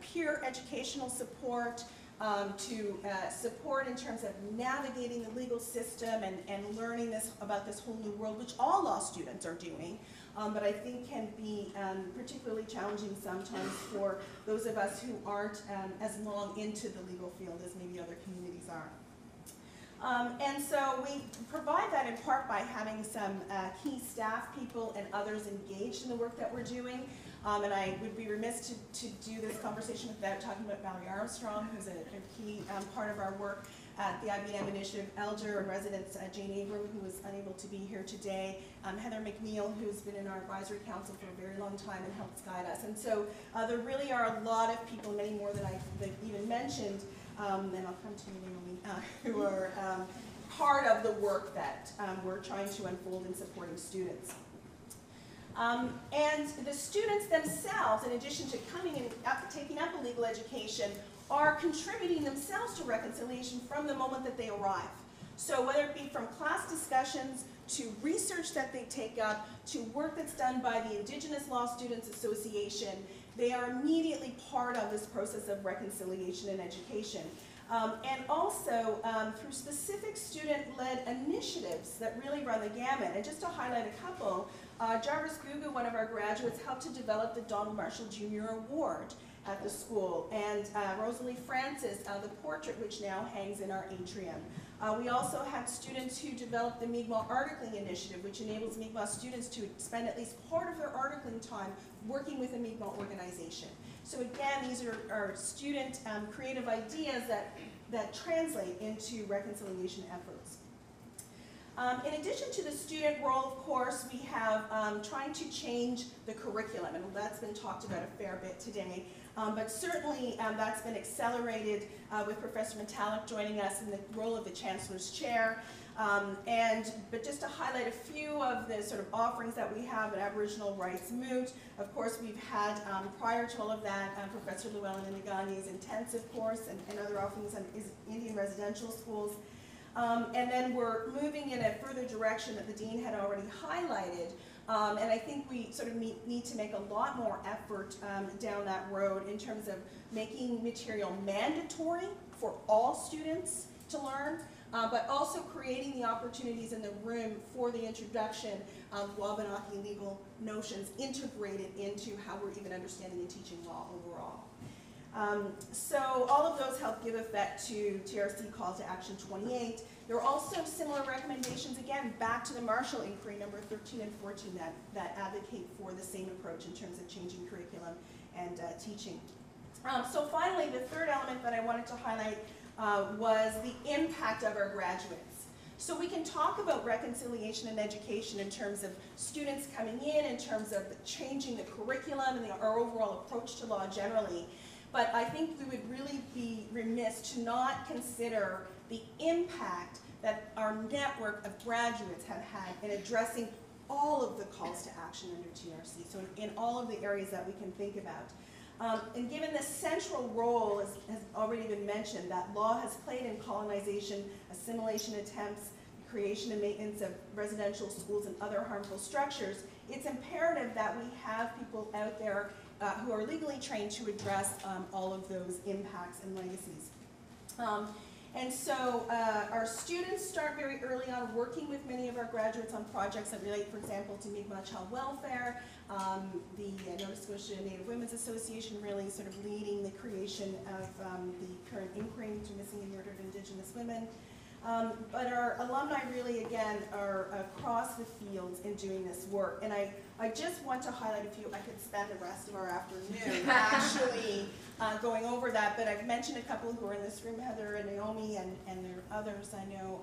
peer educational support to support in terms of navigating the legal system and learning about this whole new world, which all law students are doing, but I think can be particularly challenging sometimes for those of us who aren't as long into the legal field as maybe other communities are. And so we provide that in part by having some key staff people and others engaged in the work that we're doing. And I would be remiss to do this conversation without talking about Valerie Armstrong, who's a key part of our work at the IBNM Initiative, Elder and residents Jane Ingram, who was unable to be here today, Heather McNeil, who's been in our advisory council for a very long time and helps guide us. And so there really are a lot of people, many more than I even mentioned, and I'll come to you in a moment, who are part of the work that we're trying to unfold in supporting students. And the students themselves, in addition to coming and taking up a legal education, are contributing themselves to reconciliation from the moment that they arrive. So whether it be from class discussions, to research that they take up, to work that's done by the Indigenous Law Students Association, they are immediately part of this process of reconciliation and education. And also through specific student-led initiatives that really run the gamut. And just to highlight a couple, Jarvis Gugu, one of our graduates, helped to develop the Donald Marshall Jr. Award at the school, and Rosalie Francis, the portrait which now hangs in our atrium. We also have students who developed the Mi'kmaq Articling Initiative, which enables Mi'kmaq students to spend at least part of their articling time working with a Mi'kmaq organization. So again, these are student creative ideas that translate into reconciliation efforts. In addition to the student role, of course, we have trying to change the curriculum, and that's been talked about a fair bit today. But certainly that's been accelerated with Professor Metallic joining us in the role of the Chancellor's Chair. But just to highlight a few of the sort of offerings that we have at Aboriginal Rights Moot, of course we've had prior to all of that Professor Llewellyn Ndegagne's intensive course and other offerings in Indian residential schools. And then we're moving in a further direction that the Dean had already highlighted. And I think we sort of need to make a lot more effort down that road in terms of making material mandatory for all students to learn, but also creating the opportunities in the room for the introduction of Wabanaki legal notions integrated into how we're even understanding and teaching law overall. So all of those help give effect to TRC Call to Action 28. There are also similar recommendations, again, back to the Marshall Inquiry, number 13 and 14, that advocate for the same approach in terms of changing curriculum and teaching. So finally, the third element that I wanted to highlight was the impact of our graduates. So we can talk about reconciliation and education in terms of students coming in terms of changing the curriculum and our overall approach to law generally. But I think we would really be remiss to not consider the impact that our network of graduates have had in addressing all of the calls to action under TRC, so in all of the areas that we can think about. And given the central role, as has already been mentioned, that law has played in colonization, assimilation attempts, creation and maintenance of residential schools and other harmful structures, it's imperative that we have people out there who are legally trained to address all of those impacts and legacies. And so our students start very early on working with many of our graduates on projects that relate, for example, to Mi'kmaq child welfare, the Nova Scotia Native Women's Association really sort of leading the creation of the current inquiry into missing and murdered Indigenous women. But our alumni really, again, are across the fields in doing this work. And I just want to highlight a few. I could spend the rest of our afternoon actually going over that, but I've mentioned a couple who are in this room, Heather and Naomi, and there are others I know.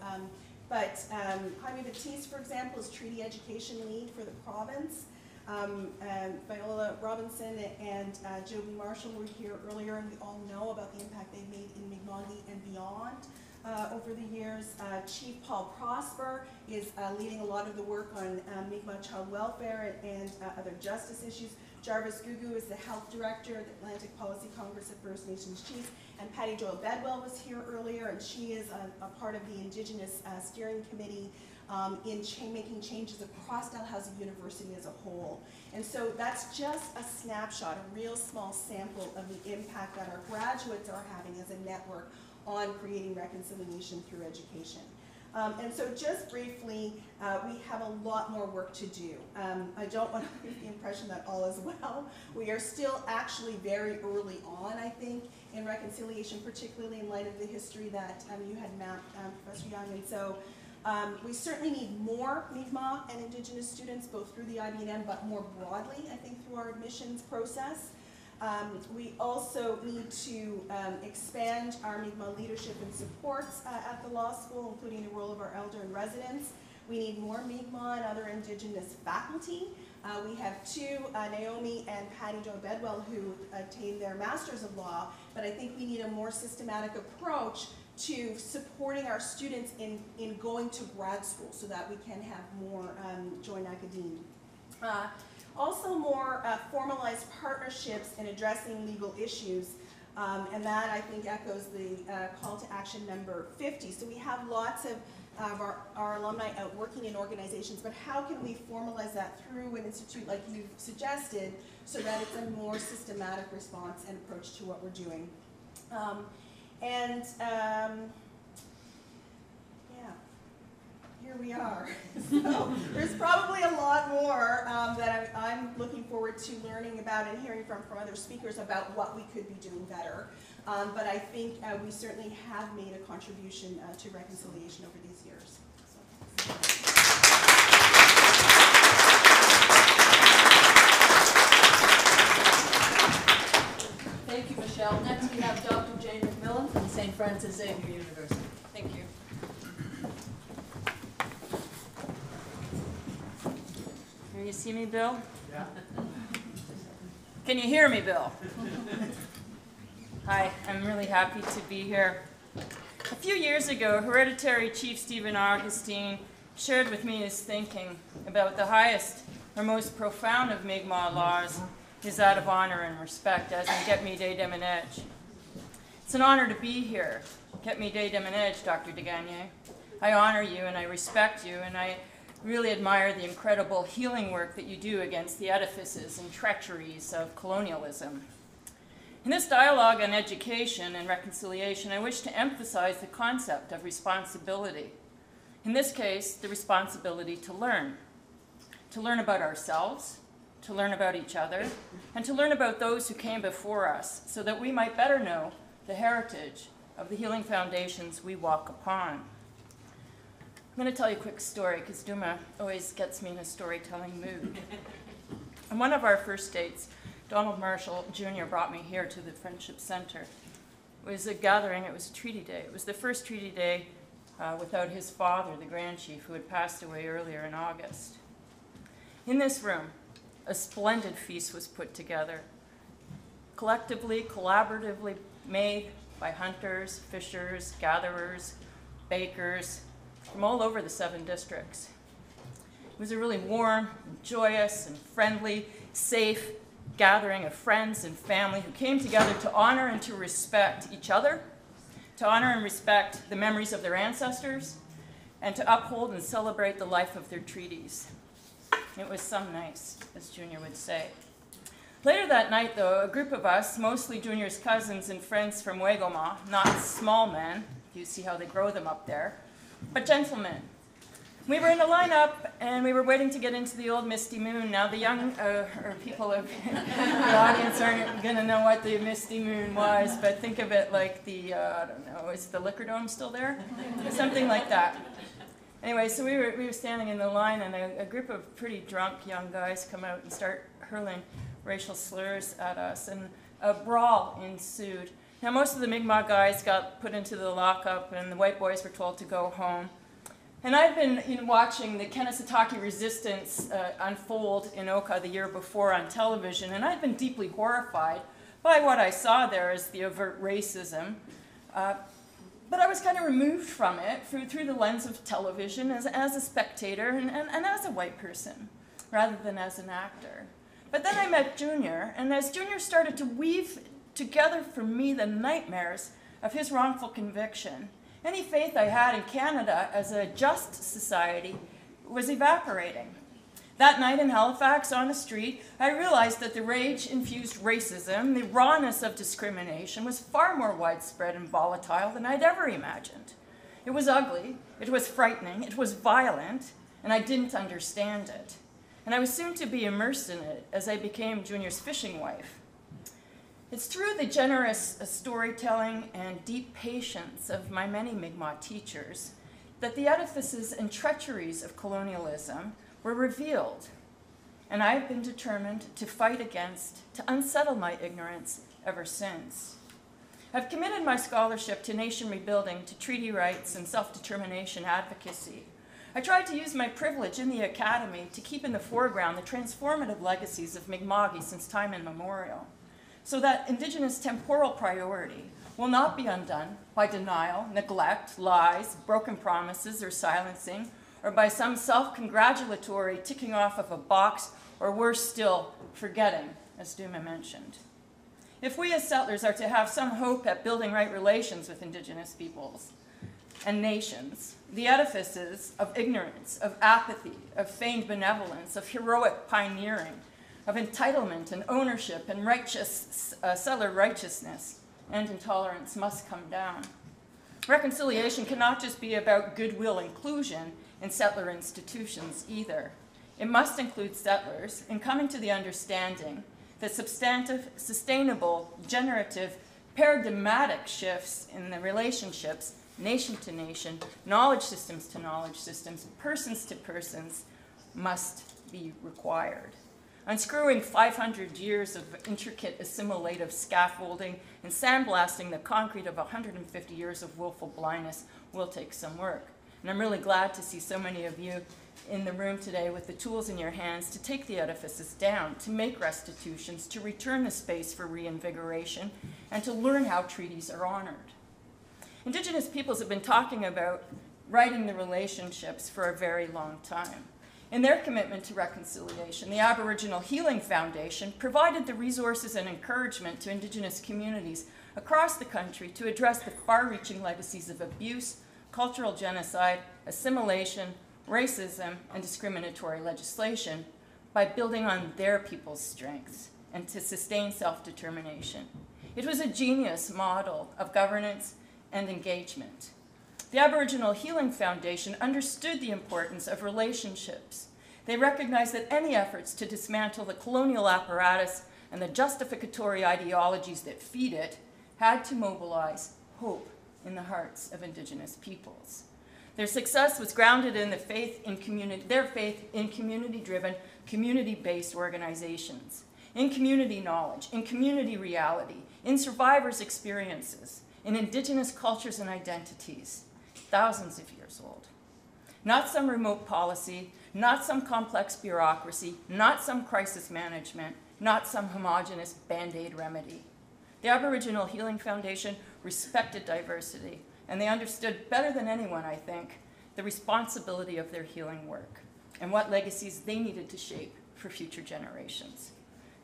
But Jaime Batiste, for example, is treaty education lead for the province. Viola Robinson and Joby Marshall were here earlier, and we all know about the impact they've made in Mi'kma'ki and beyond. Over the years, Chief Paul Prosper is leading a lot of the work on Mi'kmaq child welfare and other justice issues. Jarvis Gugu is the health director at the Atlantic Policy Congress of First Nations Chiefs, and Patty Doyle Bedwell was here earlier, and she is a part of the Indigenous Steering Committee in making changes across Dalhousie University as a whole. And so that's just a snapshot, a real small sample of the impact that our graduates are having as a network on creating reconciliation through education. And so just briefly, we have a lot more work to do. I don't want to leave the impression that all is well. We are still actually very early on, I think, in reconciliation, particularly in light of the history that you had mapped, Professor Young. And so we certainly need more Mi'kmaq and Indigenous students, both through the IB&M, but more broadly, I think, through our admissions process. We also need to expand our Mi'kmaq leadership and supports at the law school, including the role of our elder in residence. We need more Mi'kmaq and other Indigenous faculty. We have two, Naomi and Patty Doyle Bedwell, who attained their Masters of Law, but I think we need a more systematic approach to supporting our students in going to grad school so that we can have more joint academe. Also more formalized partnerships in addressing legal issues, and that I think echoes the call to action number 50. So we have lots of our alumni out working in organizations, but how can we formalize that through an institute like you've suggested so that it's a more systematic response and approach to what we're doing? Here we are. So there's probably a lot more that I'm looking forward to learning about and hearing from other speakers about what we could be doing better. But I think we certainly have made a contribution to reconciliation over these years. So. Thank you, Michelle. Next we have Dr. Jane McMillan from St. Francis Xavier University. Thank you. Can you see me, Bill? Yeah. Can you hear me, Bill? Hi, I'm really happy to be here. A few years ago, Hereditary Chief Stephen Augustine shared with me his thinking about the highest or most profound of Mi'kmaq laws is that of honor and respect, as in Get-Me Day Demenege. It's an honor to be here. Get-Me Day Demenege, Dr. de Gagné. I honor you and I respect you, and I really admire the incredible healing work that you do against the edifices and treacheries of colonialism. In this dialogue on education and reconciliation, I wish to emphasize the concept of responsibility. In this case, the responsibility to learn about ourselves, to learn about each other, and to learn about those who came before us so that we might better know the heritage of the healing foundations we walk upon. I'm going to tell you a quick story, because Duma always gets me in a storytelling mood. On one of our first dates, Donald Marshall Jr. brought me here to the Friendship Center. It was a gathering. It was a treaty day. It was the first treaty day without his father, the Grand Chief, who had passed away earlier in August. In this room, a splendid feast was put together, collectively, collaboratively made by hunters, fishers, gatherers, bakers, from all over the 7 districts. It was a really warm, and joyous, and friendly, safe gathering of friends and family who came together to honor and to respect each other, to honor and respect the memories of their ancestors, and to uphold and celebrate the life of their treaties. It was some nice, as Junior would say. Later that night, though, a group of us, mostly Junior's cousins and friends from Waigoma, not small men, you see how they grow them up there, but gentlemen. We were in the lineup, and we were waiting to get into the old Misty Moon. Now, the young people of the audience aren't going to know what the Misty Moon was, but think of it like the, I don't know, is the Liquor Dome still there? Something like that. Anyway, so we were standing in the line, and a group of pretty drunk young guys come out and start hurling racial slurs at us, and a brawl ensued. Now, most of the Mi'kmaq guys got put into the lockup, and the white boys were told to go home. And I've been watching the Kennesaw-Tuckey resistance unfold in Oka the year before on television, and I've been deeply horrified by what I saw there as the overt racism. But I was kind of removed from it through the lens of television as a spectator and as a white person, rather than as an actor. But then I met Junior, and as Junior started to weave together for me the nightmares of his wrongful conviction, any faith I had in Canada as a just society was evaporating. That night in Halifax on the street, I realized that the rage-infused racism, the rawness of discrimination, was far more widespread and volatile than I'd ever imagined. It was ugly, it was frightening, it was violent, and I didn't understand it. And I was soon to be immersed in it as I became Junior's fishing wife. It's through the generous storytelling and deep patience of my many Mi'kmaq teachers that the edifices and treacheries of colonialism were revealed, and I have been determined to fight against, to unsettle my ignorance ever since. I've committed my scholarship to nation rebuilding, to treaty rights and self-determination advocacy. I tried to use my privilege in the academy to keep in the foreground the transformative legacies of Mi'kma'ki since time immemorial, so that Indigenous temporal priority will not be undone by denial, neglect, lies, broken promises, or silencing, or by some self-congratulatory ticking off of a box, or worse still, forgetting, as Duma mentioned. If we as settlers are to have some hope at building right relations with Indigenous peoples and nations, the edifices of ignorance, of apathy, of feigned benevolence, of heroic pioneering, of entitlement and ownership and righteous, settler righteousness and intolerance must come down. Reconciliation cannot just be about goodwill inclusion in settler institutions either. It must include settlers in coming to the understanding that substantive, sustainable, generative, paradigmatic shifts in the relationships, nation to nation, knowledge systems, persons to persons, must be required. Unscrewing 500 years of intricate assimilative scafolding and sandblasting the concrete of 150 years of willful blindness will take some work. And I'm really glad to see so many of you in the room today with the tools in your hands to take the edifices down, to make restitutions, to return the space for reinvigoration, and to learn how treaties are honored. Indigenous peoples have been talking about righting the relationships for a very long time. In their commitment to reconciliation, the Aboriginal Healing Foundation provided the resources and encouragement to Indigenous communities across the country to address the far-reaching legacies of abuse, cultural genocide, assimilation, racism, and discriminatory legislation by building on their people's strengths and to sustain self-determination. It was a genius model of governance and engagement. The Aboriginal Healing Foundation understood the importance of relationships. They recognized that any efforts to dismantle the colonial apparatus and the justificatory ideologies that feed it had to mobilize hope in the hearts of Indigenous peoples. Their success was grounded in their faith in community-driven, community-based organizations, in community knowledge, in community reality, in survivors' experiences, in Indigenous cultures and identities, thousands of years old. Not some remote policy, not some complex bureaucracy, not some crisis management, not some homogenous Band-Aid remedy. The Aboriginal Healing Foundation respected diversity, and they understood better than anyone, I think, the responsibility of their healing work and what legacies they needed to shape for future generations.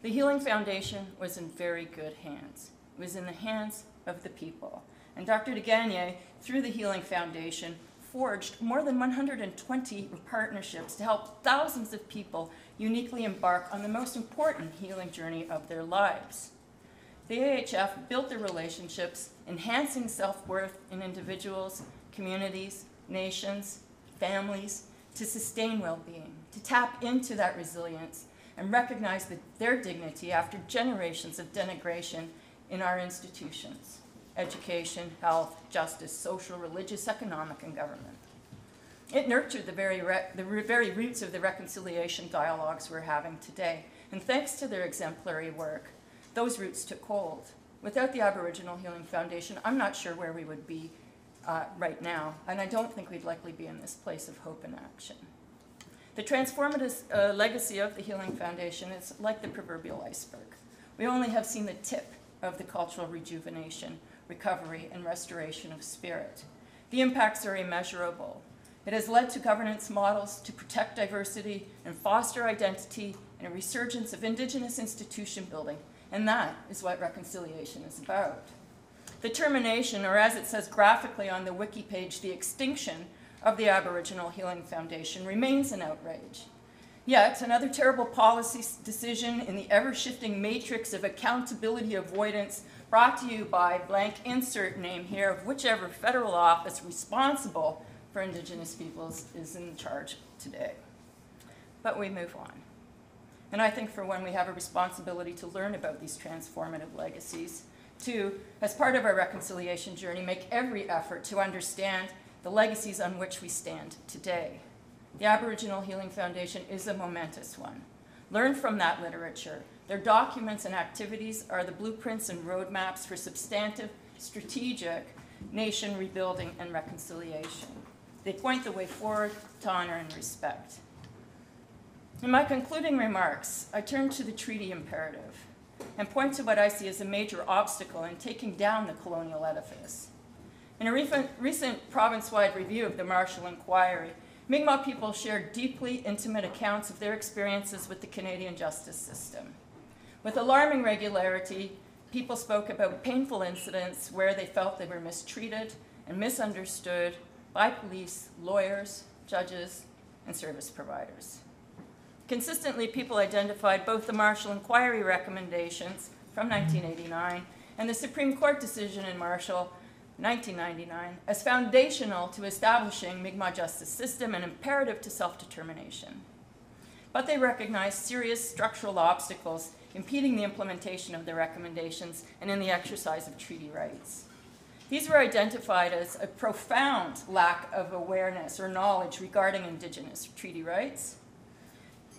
The Healing Foundation was in very good hands. It was in the hands of the people. And Dr. DeGagne, through the Healing Foundation, forged more than 120 partnerships to help thousands of people uniquely embark on the most important healing journey of their lives. The AHF built their relationships, enhancing self-worth in individuals, communities, nations, families, to sustain well-being, to tap into that resilience, and recognize their dignity after generations of denigration in our institutions: education, health, justice, social, religious, economic, and government. It nurtured the very roots of the reconciliation dialogues we're having today, and thanks to their exemplary work, those roots took hold. Without the Aboriginal Healing Foundation, I'm not sure where we would be right now, and I don't think we'd likely be in this place of hope and action. The transformative legacy of the Healing Foundation is like the proverbial iceberg. We only have seen the tip of the cultural rejuvenation, recovery, and restoration of spirit. The impacts are immeasurable. It has led to governance models to protect diversity and foster identity and a resurgence of Indigenous institution building, and that is what reconciliation is about. The termination, or as it says graphically on the wiki page, the extinction of the Aboriginal Healing Foundation remains an outrage. Yet another terrible policy decision in the ever-shifting matrix of accountability avoidance, brought to you by blank insert name here of whichever federal office responsible for Indigenous peoples is in charge today. But we move on. And I think, for one, we have a responsibility to learn about these transformative legacies. Two, as part of our reconciliation journey, make every effort to understand the legacies on which we stand today. The Aboriginal Healing Foundation is a momentous one. Learn from that literature. Their documents and activities are the blueprints and roadmaps for substantive, strategic nation rebuilding and reconciliation. They point the way forward to honor and respect. In my concluding remarks, I turn to the treaty imperative and point to what I see as a major obstacle in taking down the colonial edifice. In a recent province-wide review of the Marshall Inquiry, Mi'kmaq people shared deeply intimate accounts of their experiences with the Canadian justice system. With alarming regularity, people spoke about painful incidents where they felt they were mistreated and misunderstood by police, lawyers, judges, and service providers. Consistently, people identified both the Marshall Inquiry recommendations from 1989 and the Supreme Court decision in Marshall 1999 as foundational to establishing Mi'kmaq justice system and imperative to self-determination. But they recognized serious structural obstacles impeding the implementation of the recommendations and in the exercise of treaty rights. These were identified as a profound lack of awareness or knowledge regarding Indigenous treaty rights,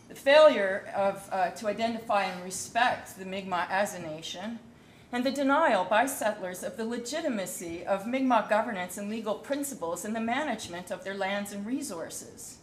the failure to identify and respect the Mi'kmaq as a nation, and the denial by settlers of the legitimacy of Mi'kmaq governance and legal principles in the management of their lands and resources.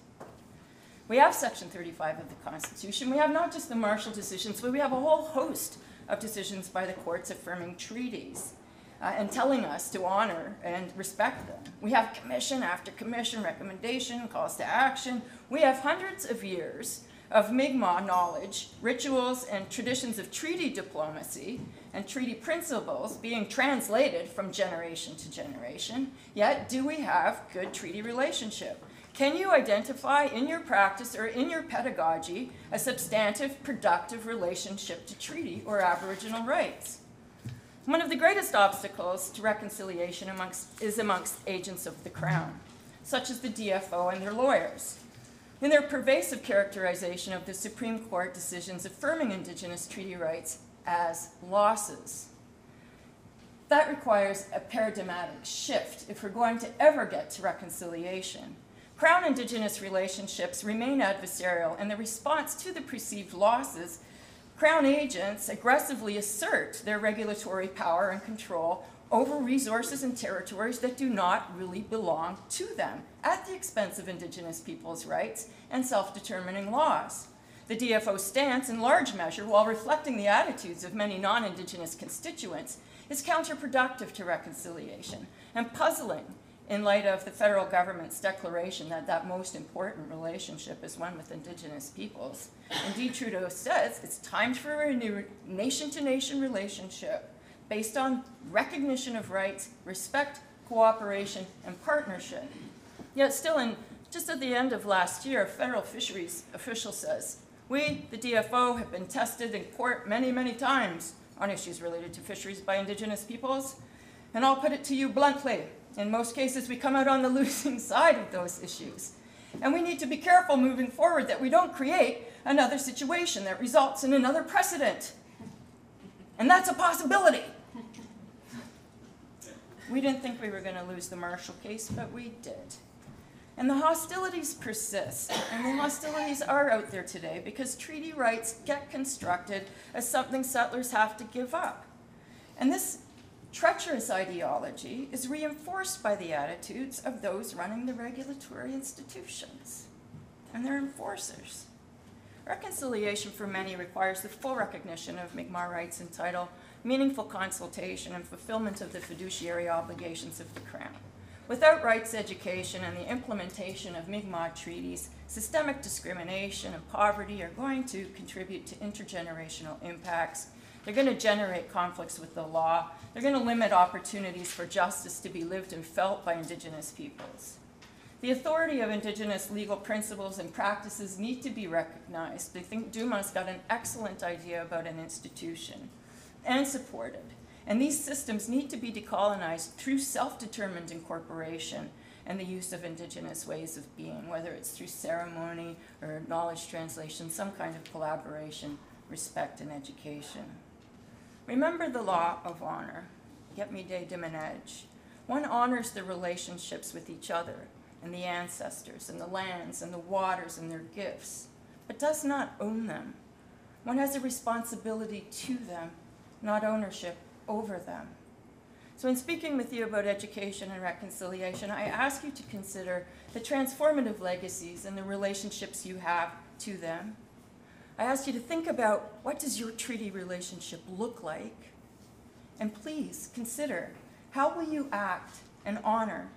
We have Section 35 of the Constitution. We have not just the Marshall decisions, but we have a whole host of decisions by the courts affirming treaties and telling us to honor and respect them. We have commission after commission, recommendation, calls to action. We have hundreds of years of Mi'kmaq knowledge, rituals, and traditions of treaty diplomacy and treaty principles being translated from generation to generation. Yet, do we have good treaty relationship? Can you identify in your practice or in your pedagogy a substantive, productive relationship to treaty or Aboriginal rights? One of the greatest obstacles to reconciliation is amongst agents of the Crown, such as the DFO and their lawyers. In their pervasive characterization of the Supreme Court decisions affirming Indigenous treaty rights as losses. That requires a paradigmatic shift if we're going to ever get to reconciliation. Crown Indigenous relationships remain adversarial, and the response to the perceived losses, Crown agents aggressively assert their regulatory power and control over resources and territories that do not really belong to them, at the expense of Indigenous peoples' rights and self-determining laws. The DFO stance, in large measure, while reflecting the attitudes of many non-Indigenous constituents, is counterproductive to reconciliation and puzzling in light of the federal government's declaration that that most important relationship is one with Indigenous peoples. Indeed, Trudeau says it's time for a new nation-to-nation relationship based on recognition of rights, respect, cooperation, and partnership. Yet still, just at the end of last year, a federal fisheries official says, we, the DFO, have been tested in court many, many times on issues related to fisheries by indigenous peoples. And I'll put it to you bluntly, in most cases, we come out on the losing side of those issues. And we need to be careful moving forward that we don't create another situation that results in another precedent. And that's a possibility. We didn't think we were going to lose the Marshall case, but we did. And the hostilities persist. And the hostilities are out there today because treaty rights get constructed as something settlers have to give up. And this treacherous ideology is reinforced by the attitudes of those running the regulatory institutions and their enforcers. Reconciliation for many requires the full recognition of Mi'kmaq rights and title, meaningful consultation, and fulfillment of the fiduciary obligations of the Crown. Without rights education and the implementation of Mi'kmaq treaties, systemic discrimination and poverty are going to contribute to intergenerational impacts. They're going to generate conflicts with the law. They're going to limit opportunities for justice to be lived and felt by Indigenous peoples. The authority of Indigenous legal principles and practices need to be recognized. I think Dumas got an excellent idea about an institution and supported. And these systems need to be decolonized through self-determined incorporation and the use of Indigenous ways of being, whether it's through ceremony or knowledge translation, some kind of collaboration, respect, and education. Remember the law of honor, Yetmide Diminage. One honors the relationships with each other and the ancestors and the lands and the waters and their gifts, but does not own them. One has a responsibility to them, not ownership over them. So in speaking with you about education and reconciliation, I ask you to consider the transformative legacies and the relationships you have to them. I ask you to think about, what does your treaty relationship look like? And please consider, how will you act and honor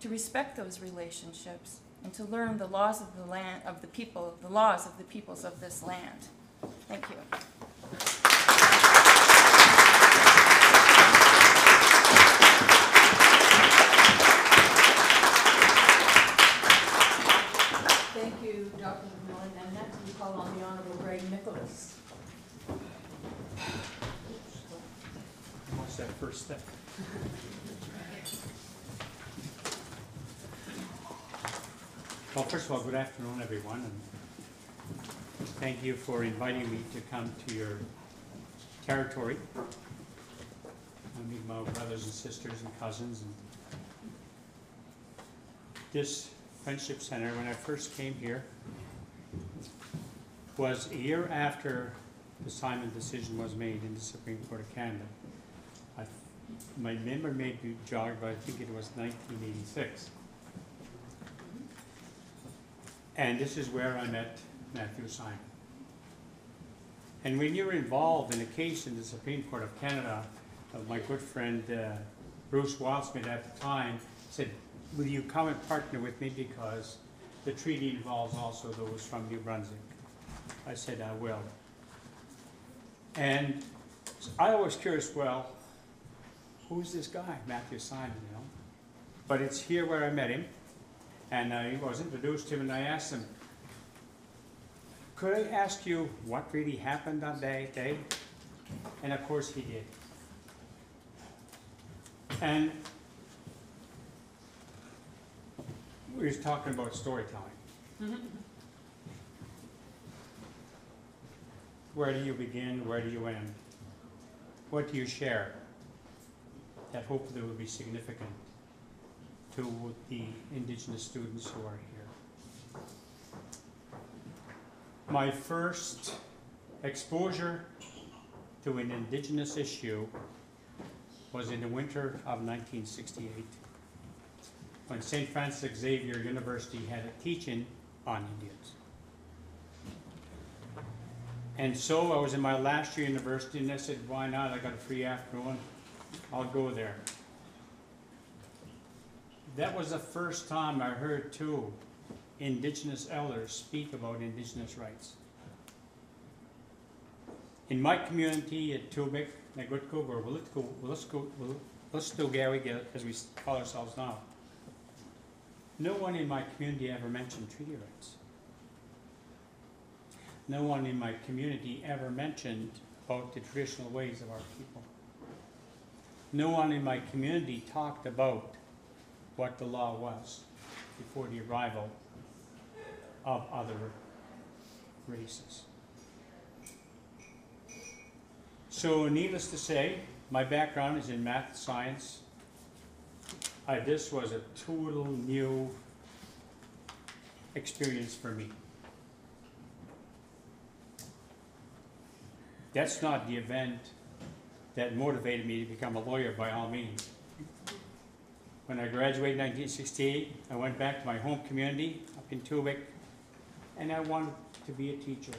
to respect those relationships and to learn the laws of the land, of the people, the laws of the peoples of this land? Thank you. Thank you, Dr. McMillan. And next we call on the Honorable Greg Nicholas. Watch that first step. Well, first of all, good afternoon, everyone, and thank you for inviting me to come to your territory, my brothers and sisters and cousins. And this Friendship Center, when I first came here, was a year after the Simon decision was made in the Supreme Court of Canada. My memory may be jogged, but I think it was 1986. And this is where I met Matthew Simon. And when you were involved in a case in the Supreme Court of Canada, my good friend Bruce Wasmith at the time said, will you come and partner with me because the treaty involves also those from New Brunswick? I said, I will. And I was curious, well, who's this guy, Matthew Simon, you know? But it's here where I met him. And I was introduced to him, and I asked him, could I ask you what really happened on that day? And of course he did. And we were talking about storytelling. Mm-hmm. Where do you begin? Where do you end? What do you share that hopefully will be significant to the Indigenous students who are here? My first exposure to an Indigenous issue was in the winter of 1968, when St. Francis Xavier University had a teach-in on Indians. And so I was in my last year university, and I said, why not? I got a free afternoon. I'll go there. That was the first time I heard two Indigenous elders speak about Indigenous rights. In my community at Tubik, Nagutko, or Wilistogarig, as we call ourselves now, No one in my community ever mentioned treaty rights. No one in my community ever mentioned about the traditional ways of our people. No one in my community talked about what the law was before the arrival of other races. So needless to say, my background is in math, science. This was a total new experience for me. That's not the event that motivated me to become a lawyer by all means. When I graduated in 1968, I went back to my home community up in Tubic, and I wanted to be a teacher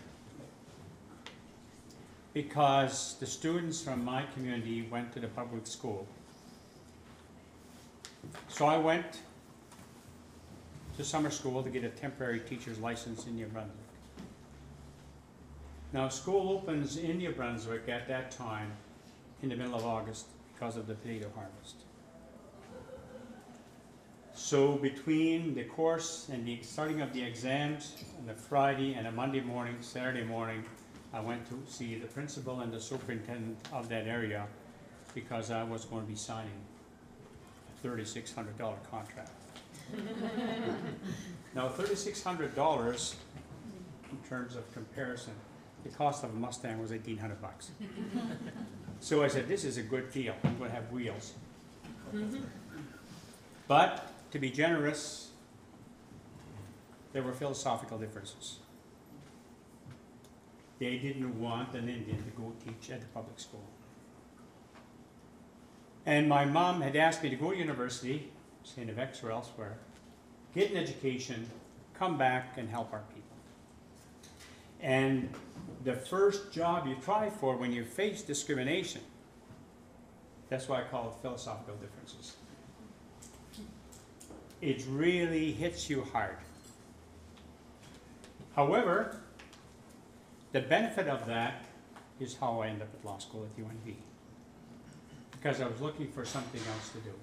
because the students from my community went to the public school. So I went to summer school to get a temporary teacher's license in New Brunswick. Now, school opens in New Brunswick at that time in the middle of August because of the potato harvest. So between the course and the starting of the exams on a Friday and a Monday morning, Saturday morning, I went to see the principal and the superintendent of that area because I was going to be signing a $3,600 contract. Now, $3,600 in terms of comparison, the cost of a Mustang was $1,800. So I said, this is a good deal. I'm going to have wheels. But to be generous, there were philosophical differences. They didn't want an Indian to go teach at the public school. And my mom had asked me to go to university, St. Evex or elsewhere, get an education, come back and help our people. And the first job you try for when you face discrimination, that's why I call it philosophical differences. It really hits you hard. However, the benefit of that is how I ended up at law school at UNB, because I was looking for something else to do.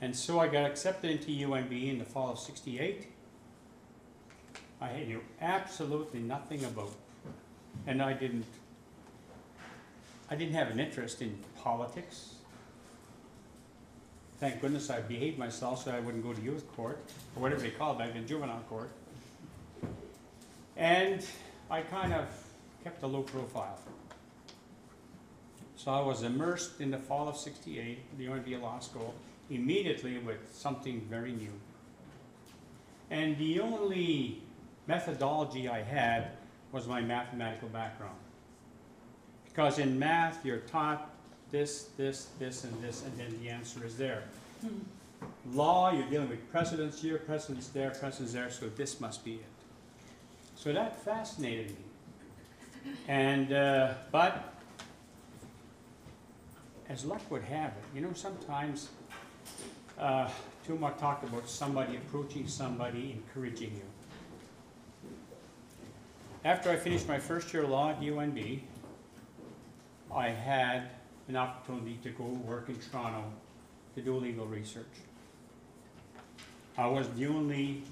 And so I got accepted into UNB in the fall of '68. I knew absolutely nothing about, and I didn't have an interest in politics. Thank goodness I behaved myself so I wouldn't go to youth court, or whatever they called back then, juvenile court. And I kind of kept a low profile. So I was immersed in the fall of '68, the UNB Law School, immediately with something very new. And the only methodology I had was my mathematical background. Because in math, you're taught this, this, this, and this, and then the answer is there. Law, you're dealing with precedents here, precedents there, so this must be it. So that fascinated me. And, but, as luck would have it, you know, sometimes Tuma talked about somebody approaching somebody, encouraging you. After I finished my first year of law at UNB, I had an opportunity to go work in Toronto to do legal research. I was the only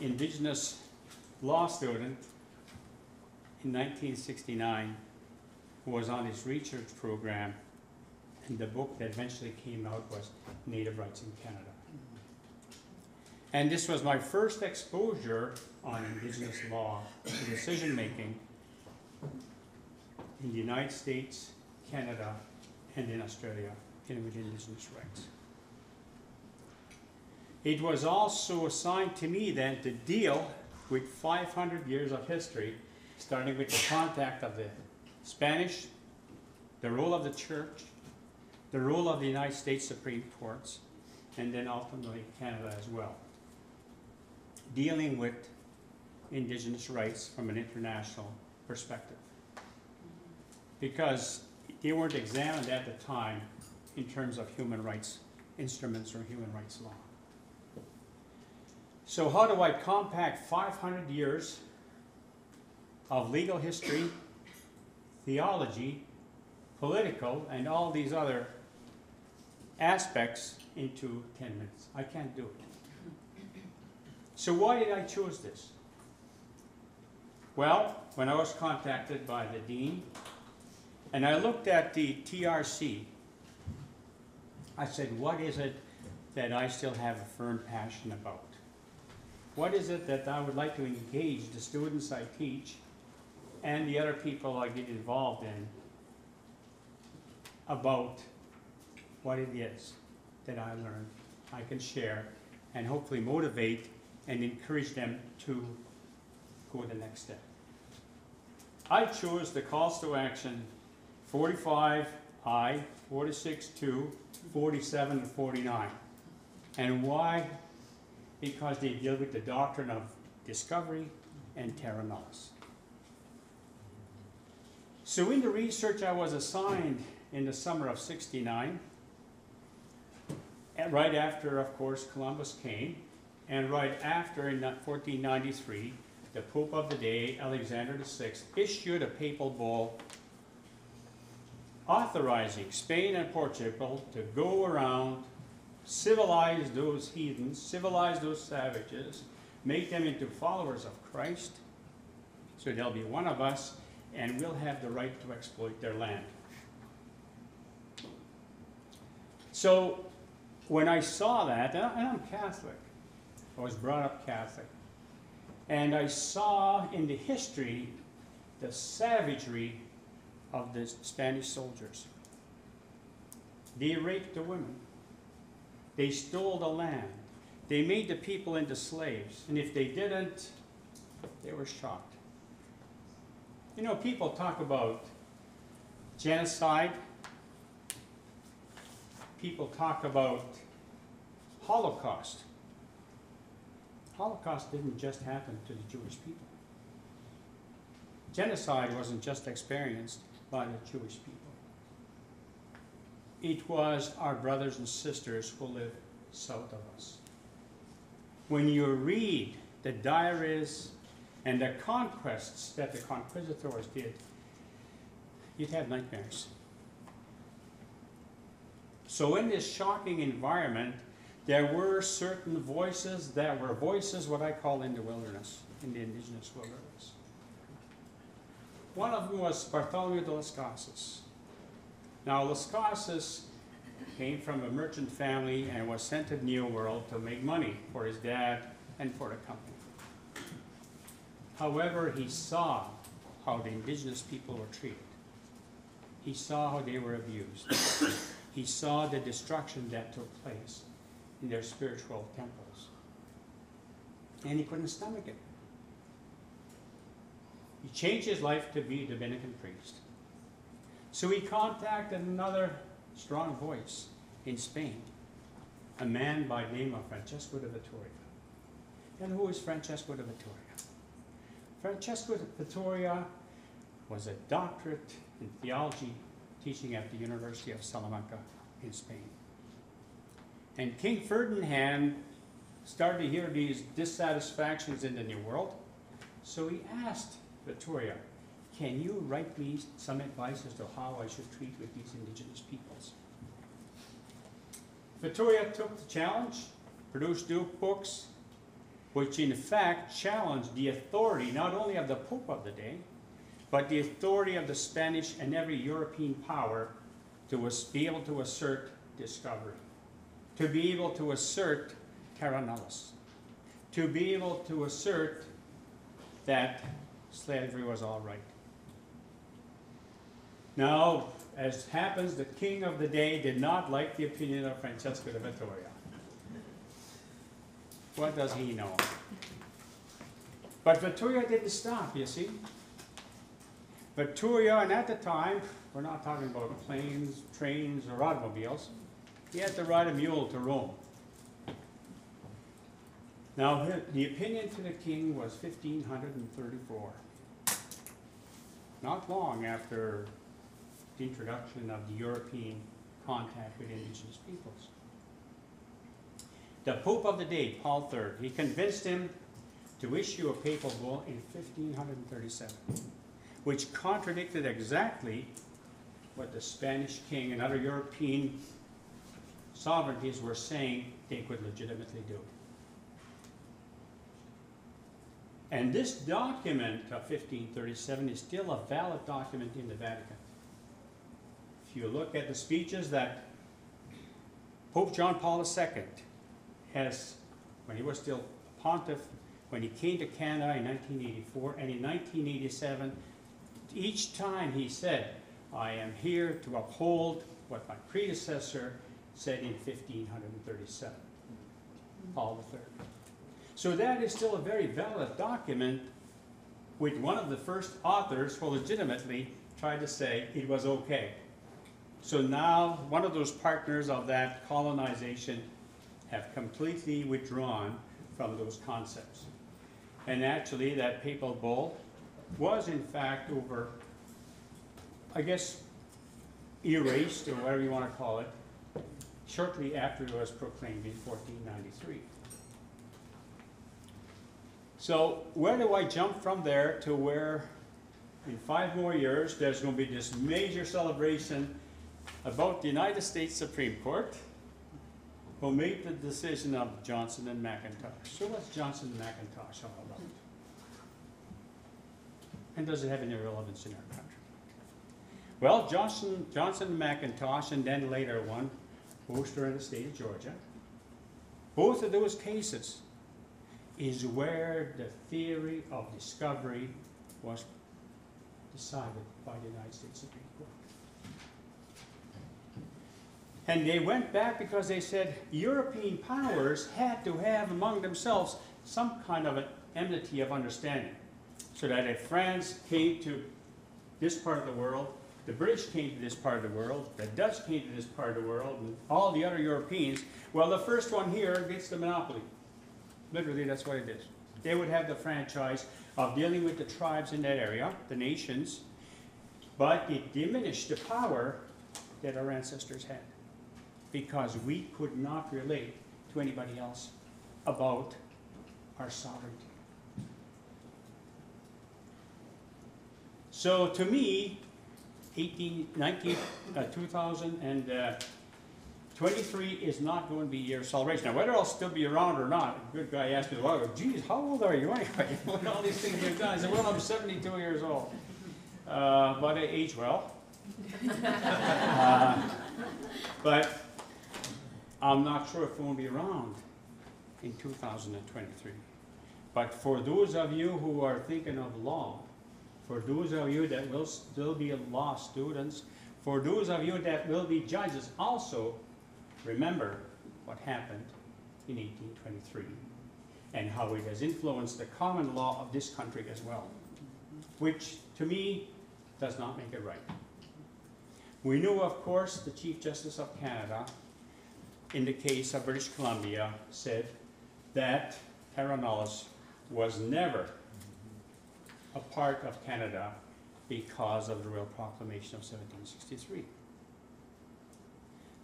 Indigenous law student in 1969 who was on this research program, and the book that eventually came out was Native Rights in Canada. And this was my first exposure on Indigenous law to decision making in the United States, Canada, and in Australia, and with Indigenous rights. It was also assigned to me then to deal with 500 years of history, starting with the contact of the Spanish, the role of the church, the role of the United States Supreme Courts, and then ultimately Canada as well. Dealing with Indigenous rights from an international perspective. Because they weren't examined at the time in terms of human rights instruments or human rights law. So how do I compact 500 years of legal history, theology, political, and all these other aspects into 10 minutes. I can't do it. So why did I choose this? Well, when I was contacted by the dean, and I looked at the TRC, I said, what is it that I still have a firm passion about? What is it that I would like to engage the students I teach and the other people I get involved in about what it is that I learned, I can share, and hopefully motivate and encourage them to go the next step. I chose the calls to action 45I, 46.2, 47, and 49. And why? Because they deal with the doctrine of discovery and terra nullis. So in the research I was assigned in the summer of '69, right after, of course, Columbus came, and right after, in 1493, the Pope of the day, Alexander VI, issued a papal bull authorizing Spain and Portugal to go around, civilize those heathens, civilize those savages, make them into followers of Christ, so they'll be one of us, and we'll have the right to exploit their land. So when I saw that, and I'm Catholic, I was brought up Catholic, and I saw in the history the savagery of the Spanish soldiers. They raped the women. They stole the land. They made the people into slaves. And if they didn't, they were shot. You know, people talk about genocide. People talk about Holocaust. Holocaust didn't just happen to the Jewish people. Genocide wasn't just experienced by the Jewish people. It was our brothers and sisters who live south of us. When you read the diaries and the conquests that the conquistadors did, you'd have nightmares. So in this shocking environment, there were certain voices that were voices what I call in the wilderness, in the indigenous wilderness. One of them was Bartholomew de las Casas. Now, Las Casas came from a merchant family and was sent to the New World to make money for his dad and for the company. However, he saw how the indigenous people were treated. He saw how they were abused. He saw the destruction that took place in their spiritual temples. And he couldn't stomach it. He changed his life to be a Dominican priest. So he contacted another strong voice in Spain, a man by the name of Francesco de Vittoria. And who is Francesco de Vittoria? Francesco de Vittoria was a doctorate in theology teaching at the University of Salamanca in Spain. And King Ferdinand started to hear these dissatisfactions in the New World, so he asked Vittoria, can you write me some advice as to how I should treat with these indigenous peoples? Vittoria took the challenge, produced two books, which in fact challenged the authority not only of the Pope of the day, but the authority of the Spanish and every European power to be able to assert discovery, to be able to assert terra nullis, to be able to assert that slavery was all right. Now, as happens, the king of the day did not like the opinion of Francesco de Vittoria. What does he know? But Vittoria didn't stop, you see. Vittoria, and at the time, we're not talking about planes, trains, or automobiles. He had to ride a mule to Rome. Now, the opinion to the king was 1534. Not long after the introduction of the European contact with indigenous peoples. The Pope of the day, Paul III, he convinced him to issue a papal bull in 1537, which contradicted exactly what the Spanish king and other European sovereignties were saying they could legitimately do. And this document of 1537 is still a valid document in the Vatican. If you look at the speeches that Pope John Paul II has, when he was still pontiff, when he came to Canada in 1984 and in 1987, each time he said, I am here to uphold what my predecessor said in 1537, Paul III. So that is still a very valid document which one of the first authors who legitimately tried to say it was okay. So now one of those partners of that colonization have completely withdrawn from those concepts. And actually that papal bull was in fact over, I guess, erased or whatever you want to call it, shortly after it was proclaimed in 1493. So where do I jump from there to where in 5 more years there's going to be this major celebration about the United States Supreme Court who made the decision of Johnson and McIntosh. So what's Johnson and McIntosh all about? And does it have any relevance in our country? Well, Johnson and McIntosh, and then later one, Boaster in the state of Georgia, both of those cases is where the theory of discovery was decided by the United States Supreme Court. And they went back because they said European powers had to have among themselves some kind of an enmity of understanding. So that if France came to this part of the world, the British came to this part of the world, the Dutch came to this part of the world, and all the other Europeans, well, the first one here gets the monopoly. Literally, that's what it is. They would have the franchise of dealing with the tribes in that area, the nations, but it diminished the power that our ancestors had because we could not relate to anybody else about our sovereignty. So to me, 2023 is not going to be a year of celebration. Now, whether I'll still be around or not, a good guy asked me, well, geez, how old are you anyway? All these things you've done. I said, well, I'm 72 years old. But I age well. But I'm not sure if I won't be around in 2023. But for those of you who are thinking of law, for those of you that will still be law students, for those of you that will be judges, also remember what happened in 1823 and how it has influenced the common law of this country as well, which to me does not make it right. We knew, of course, the Chief Justice of Canada in the case of British Columbia said that terra nullius was never a part of Canada because of the Royal Proclamation of 1763.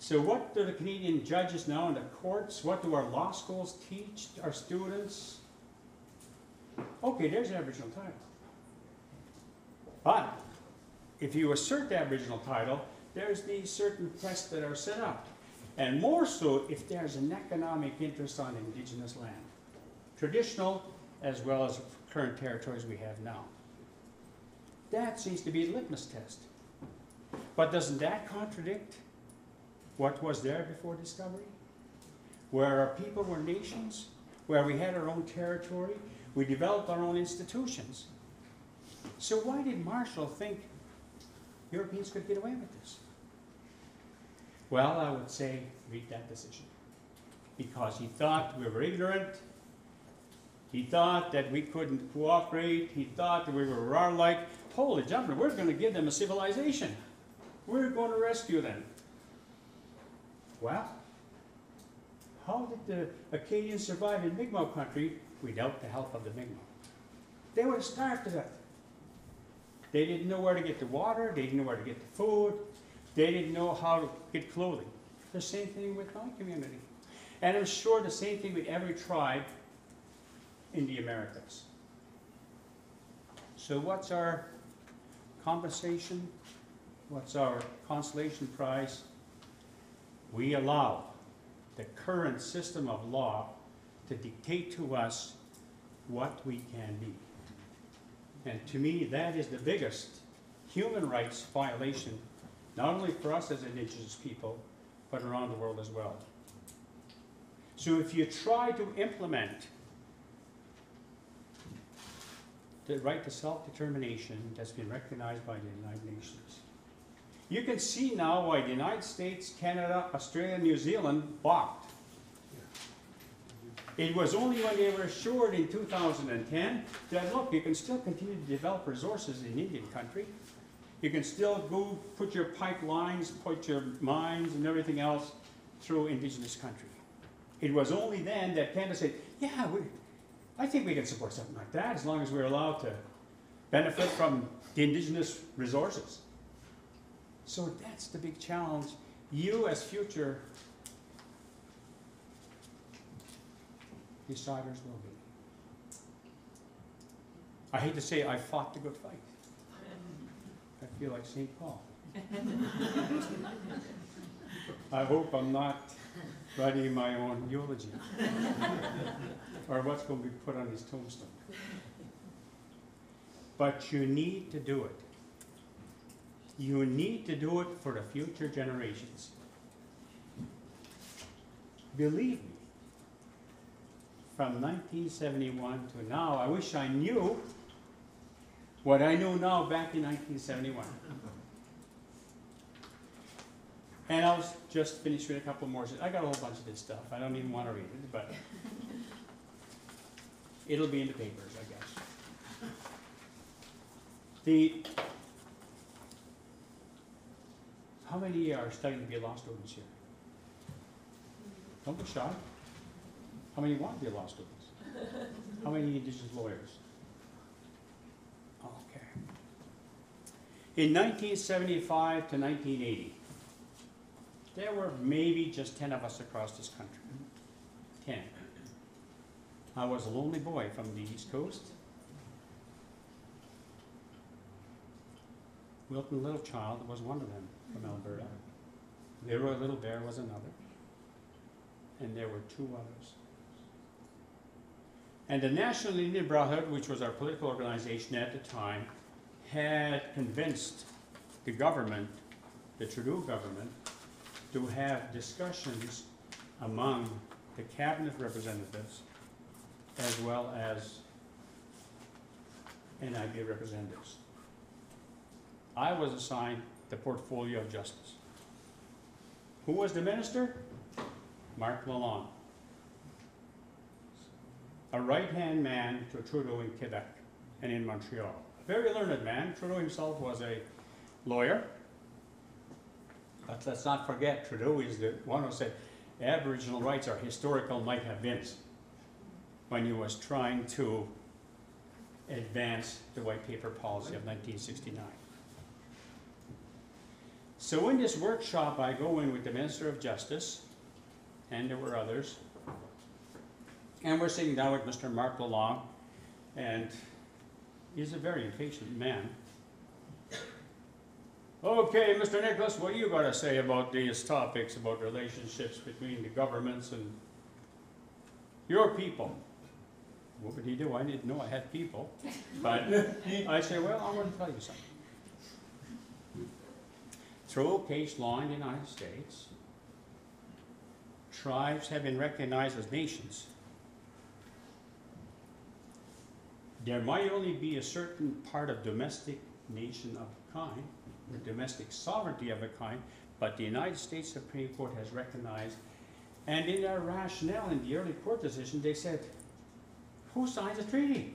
So what do the Canadian judges now in the courts, what do our law schools teach our students? Okay, there's Aboriginal title. But if you assert the Aboriginal title, there's these certain tests that are set up. And more so if there's an economic interest on Indigenous land. Traditional as well as current territories we have now. That seems to be a litmus test. But doesn't that contradict what was there before discovery? Where our people were nations, where we had our own territory, we developed our own institutions. So why did Marshall think Europeans could get away with this? Well, I would say read that decision. Because he thought we were ignorant, he thought that we couldn't cooperate. He thought that we were warlike. Holy jumper, we're going to give them a civilization. We're going to rescue them. Well, how did the Acadians survive in Mi'kmaq country without the help of the Mi'kmaq? They would have starved to death. They didn't know where to get the water. They didn't know where to get the food. They didn't know how to get clothing. The same thing with my community. And I'm sure the same thing with every tribe in the Americas. So what's our compensation? What's our consolation prize? We allow the current system of law to dictate to us what we can be. And to me, that is the biggest human rights violation, not only for us as indigenous people, but around the world as well. So if you try to implement the right to self-determination that's been recognized by the United Nations, you can see now why the United States, Canada, Australia, New Zealand balked. It was only when they were assured in 2010 that, look, you can still continue to develop resources in Indian country. You can still go put your pipelines, put your mines and everything else through indigenous country. It was only then that Canada said, yeah, I think we can support something like that as long as we're allowed to benefit from the indigenous resources. So that's the big challenge. You as future deciders will be. I hate to say I fought the good fight. I feel like St. Paul. I hope I'm not writing my own eulogy or what's going to be put on his tombstone. But you need to do it. You need to do it for the future generations. Believe me, from 1971 to now, I wish I knew what I know now back in 1971. And I'll just finish with a couple more. I got a whole bunch of this stuff. I don't even want to read it, but it'll be in the papers, I guess. How many are studying to be law students here? Don't be shy. How many want to be law students? How many indigenous lawyers? Okay. In 1975 to 1980, there were maybe just 10 of us across this country. 10. I was a lonely boy from the East Coast. Wilton Littlechild was one of them from Alberta. Leroy Little Bear was another. And there were two others. And the National Indian Brotherhood, which was our political organization at the time, had convinced the government, the Trudeau government, to have discussions among the cabinet representatives as well as NIB representatives. I was assigned the portfolio of justice. Who was the minister? Mark Lalonde, a right-hand man to Trudeau in Quebec and in Montreal. A very learned man. Trudeau himself was a lawyer. But let's not forget, Trudeau is the one who said Aboriginal rights are historical might-have-beens when he was trying to advance the White Paper policy of 1969. So in this workshop, I go in with the Minister of Justice, and there were others, and we're sitting down with Mr. Mark Lalonde, and he's a very impatient man. Okay, Mr. Nicholas, what do you got to say about these topics, about relationships between the governments and your people? What would he do? I didn't know I had people. But I say, well, I want to tell you something. Through case law in the United States, tribes have been recognized as nations. There might only be a certain part of domestic nation of a kind, the domestic sovereignty of a kind, but the United States Supreme Court has recognized, and in their rationale in the early court decision, they said, who signs a treaty?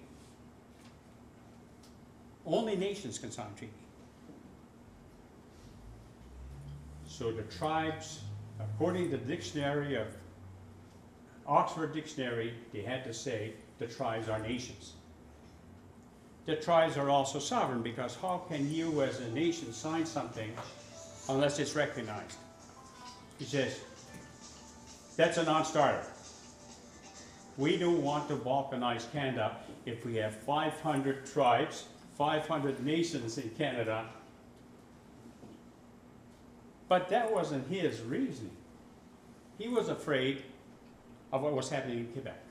Only nations can sign a treaty. So the tribes, according to the dictionary of Oxford Dictionary, they had to say the tribes are nations. The tribes are also sovereign, because how can you as a nation sign something unless it's recognized? He says, that's a non-starter. We don't want to balkanize Canada if we have 500 tribes, 500 nations in Canada. But that wasn't his reasoning. He was afraid of what was happening in Quebec,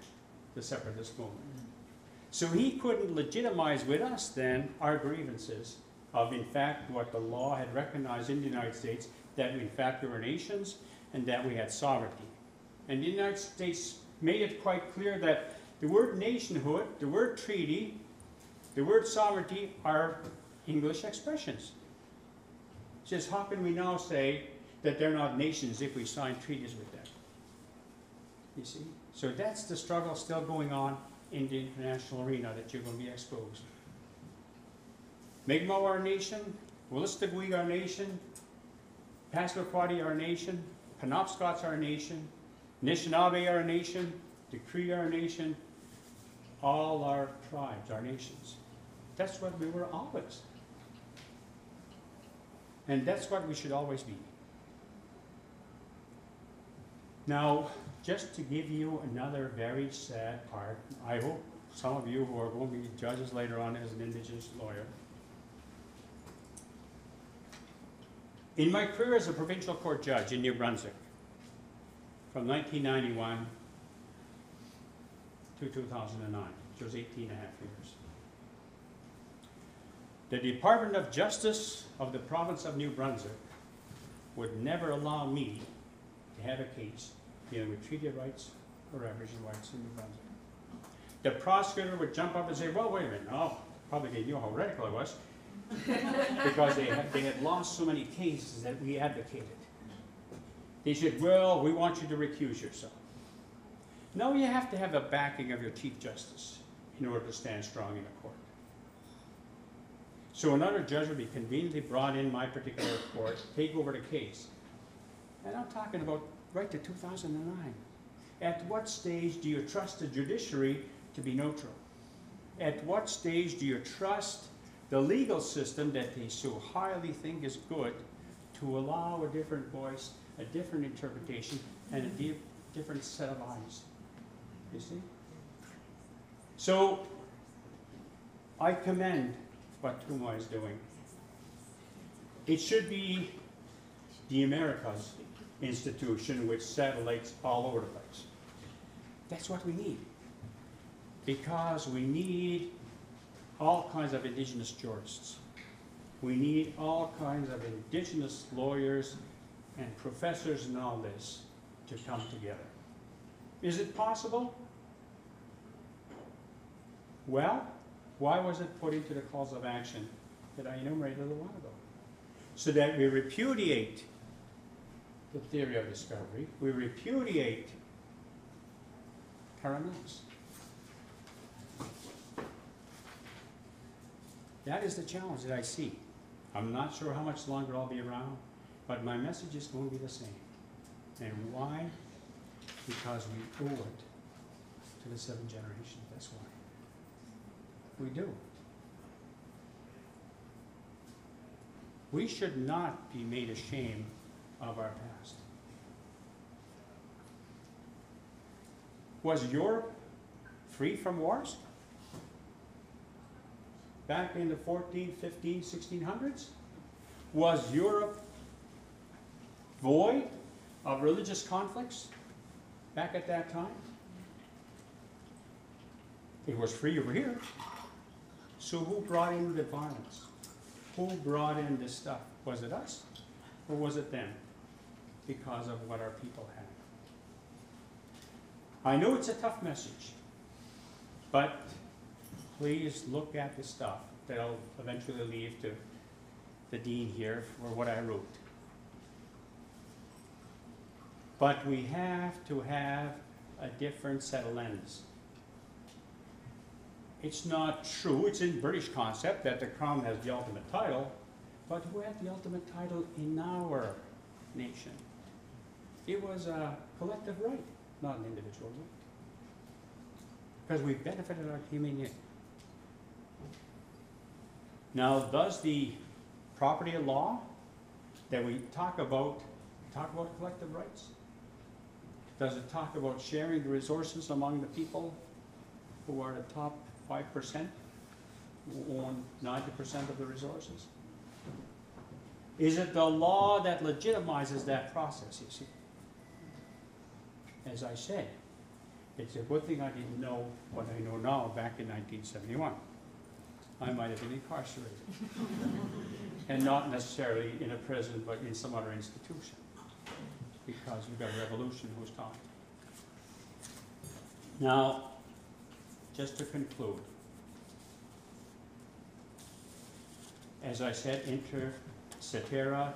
the separatist movement. So he couldn't legitimize with us then our grievances of, in fact, what the law had recognized in the United States, that in fact there were nations and that we had sovereignty. And the United States made it quite clear that the word nationhood, the word treaty, the word sovereignty are English expressions. Just how can we now say that they're not nations if we sign treaties with them? You see? So that's the struggle still going on in the international arena that you're going to be exposed. Mi'kmaq our nation, Wolastoqiyik our nation, Passamaquoddy our nation, Penobscots our nation, Anishinaabe our nation, the Cree our nation, all our tribes, our nations. That's what we were always. And that's what we should always be. Now, just to give you another very sad part, I hope some of you who are going to be judges later on as an indigenous lawyer. In my career as a provincial court judge in New Brunswick, from 1991 to 2009, which was 18.5 years. The Department of Justice of the province of New Brunswick would never allow me to have a case dealing with treaty rights or Aboriginal rights in New Brunswick. The prosecutor would jump up and say, well, wait a minute, no, probably they knew how radical I was, because they had lost so many cases that we advocated. They said, well, we want you to recuse yourself. No, you have to have the backing of your Chief Justice in order to stand strong in a court. So another judge would be conveniently brought in my particular court, take over the case. And I'm talking about right to 2009. At what stage do you trust the judiciary to be neutral? At what stage do you trust the legal system that they so highly think is good to allow a different voice, a different interpretation, and a different set of eyes? You see? So I commend what Kumwa is doing. It should be the Americas institution which satellites all over the place. That's what we need, because we need all kinds of indigenous jurists. We need all kinds of indigenous lawyers and professors and all this to come together. Is it possible? Well, why was it put into the calls of action that I enumerated a little while ago? So that we repudiate the theory of discovery, we repudiate paranorms. That is the challenge that I see. I'm not sure how much longer I'll be around, but my message is going to be the same. And why? Because we owe it to the 7th generation. That's why. We do. We should not be made ashamed of our past. Was Europe free from wars? Back in the 14, 15, 1600s? Was Europe void of religious conflicts back at that time? It was free over here. So who brought in the violence? Who brought in this stuff? Was it us or was it them? Because of what our people had. I know it's a tough message, but please look at the stuff that I'll eventually leave to the dean here for what I wrote. But we have to have a different set of lenses. It's not true, it's in British concept that the Crown has the ultimate title, but who had the ultimate title in our nation? It was a collective right, not an individual right. Because we benefited our community. Now, does the property law that we talk about collective rights? Does it talk about sharing the resources among the people who are the top 5%, who own 90% of the resources? Is it the law that legitimizes that process, you see? as I said. It's a good thing I didn't know what I know now back in 1971. I might have been incarcerated. And not necessarily in a prison, but in some other institution. Because you've got a revolution who's talking. Now, just to conclude, as I said, Inter Cetera,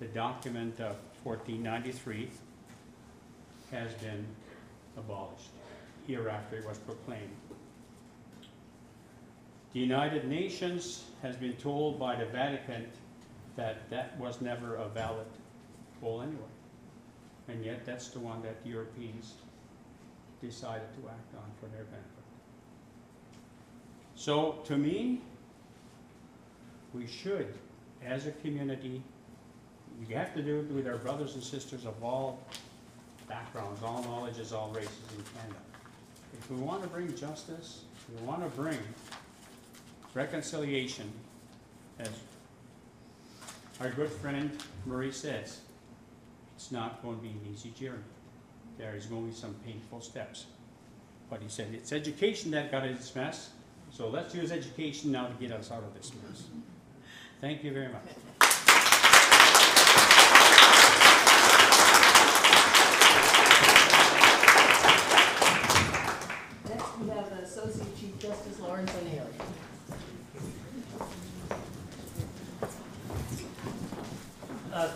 the document of 1493, has been abolished. Year after it was proclaimed. The United Nations has been told by the Vatican that that was never a valid goal anyway. And yet that's the one that the Europeans decided to act on for their benefit. So to me, we should, as a community, you have to do it with our brothers and sisters of all backgrounds, all knowledges, all races in Canada. If we want to bring justice, if we want to bring reconciliation, as our good friend Marie says, it's not going to be an easy journey. There is going to be some painful steps. But he said, it's education that got us this mess, so let's use education now to get us out of this mess. Thank you very much. Justice Lawrence O'Neill.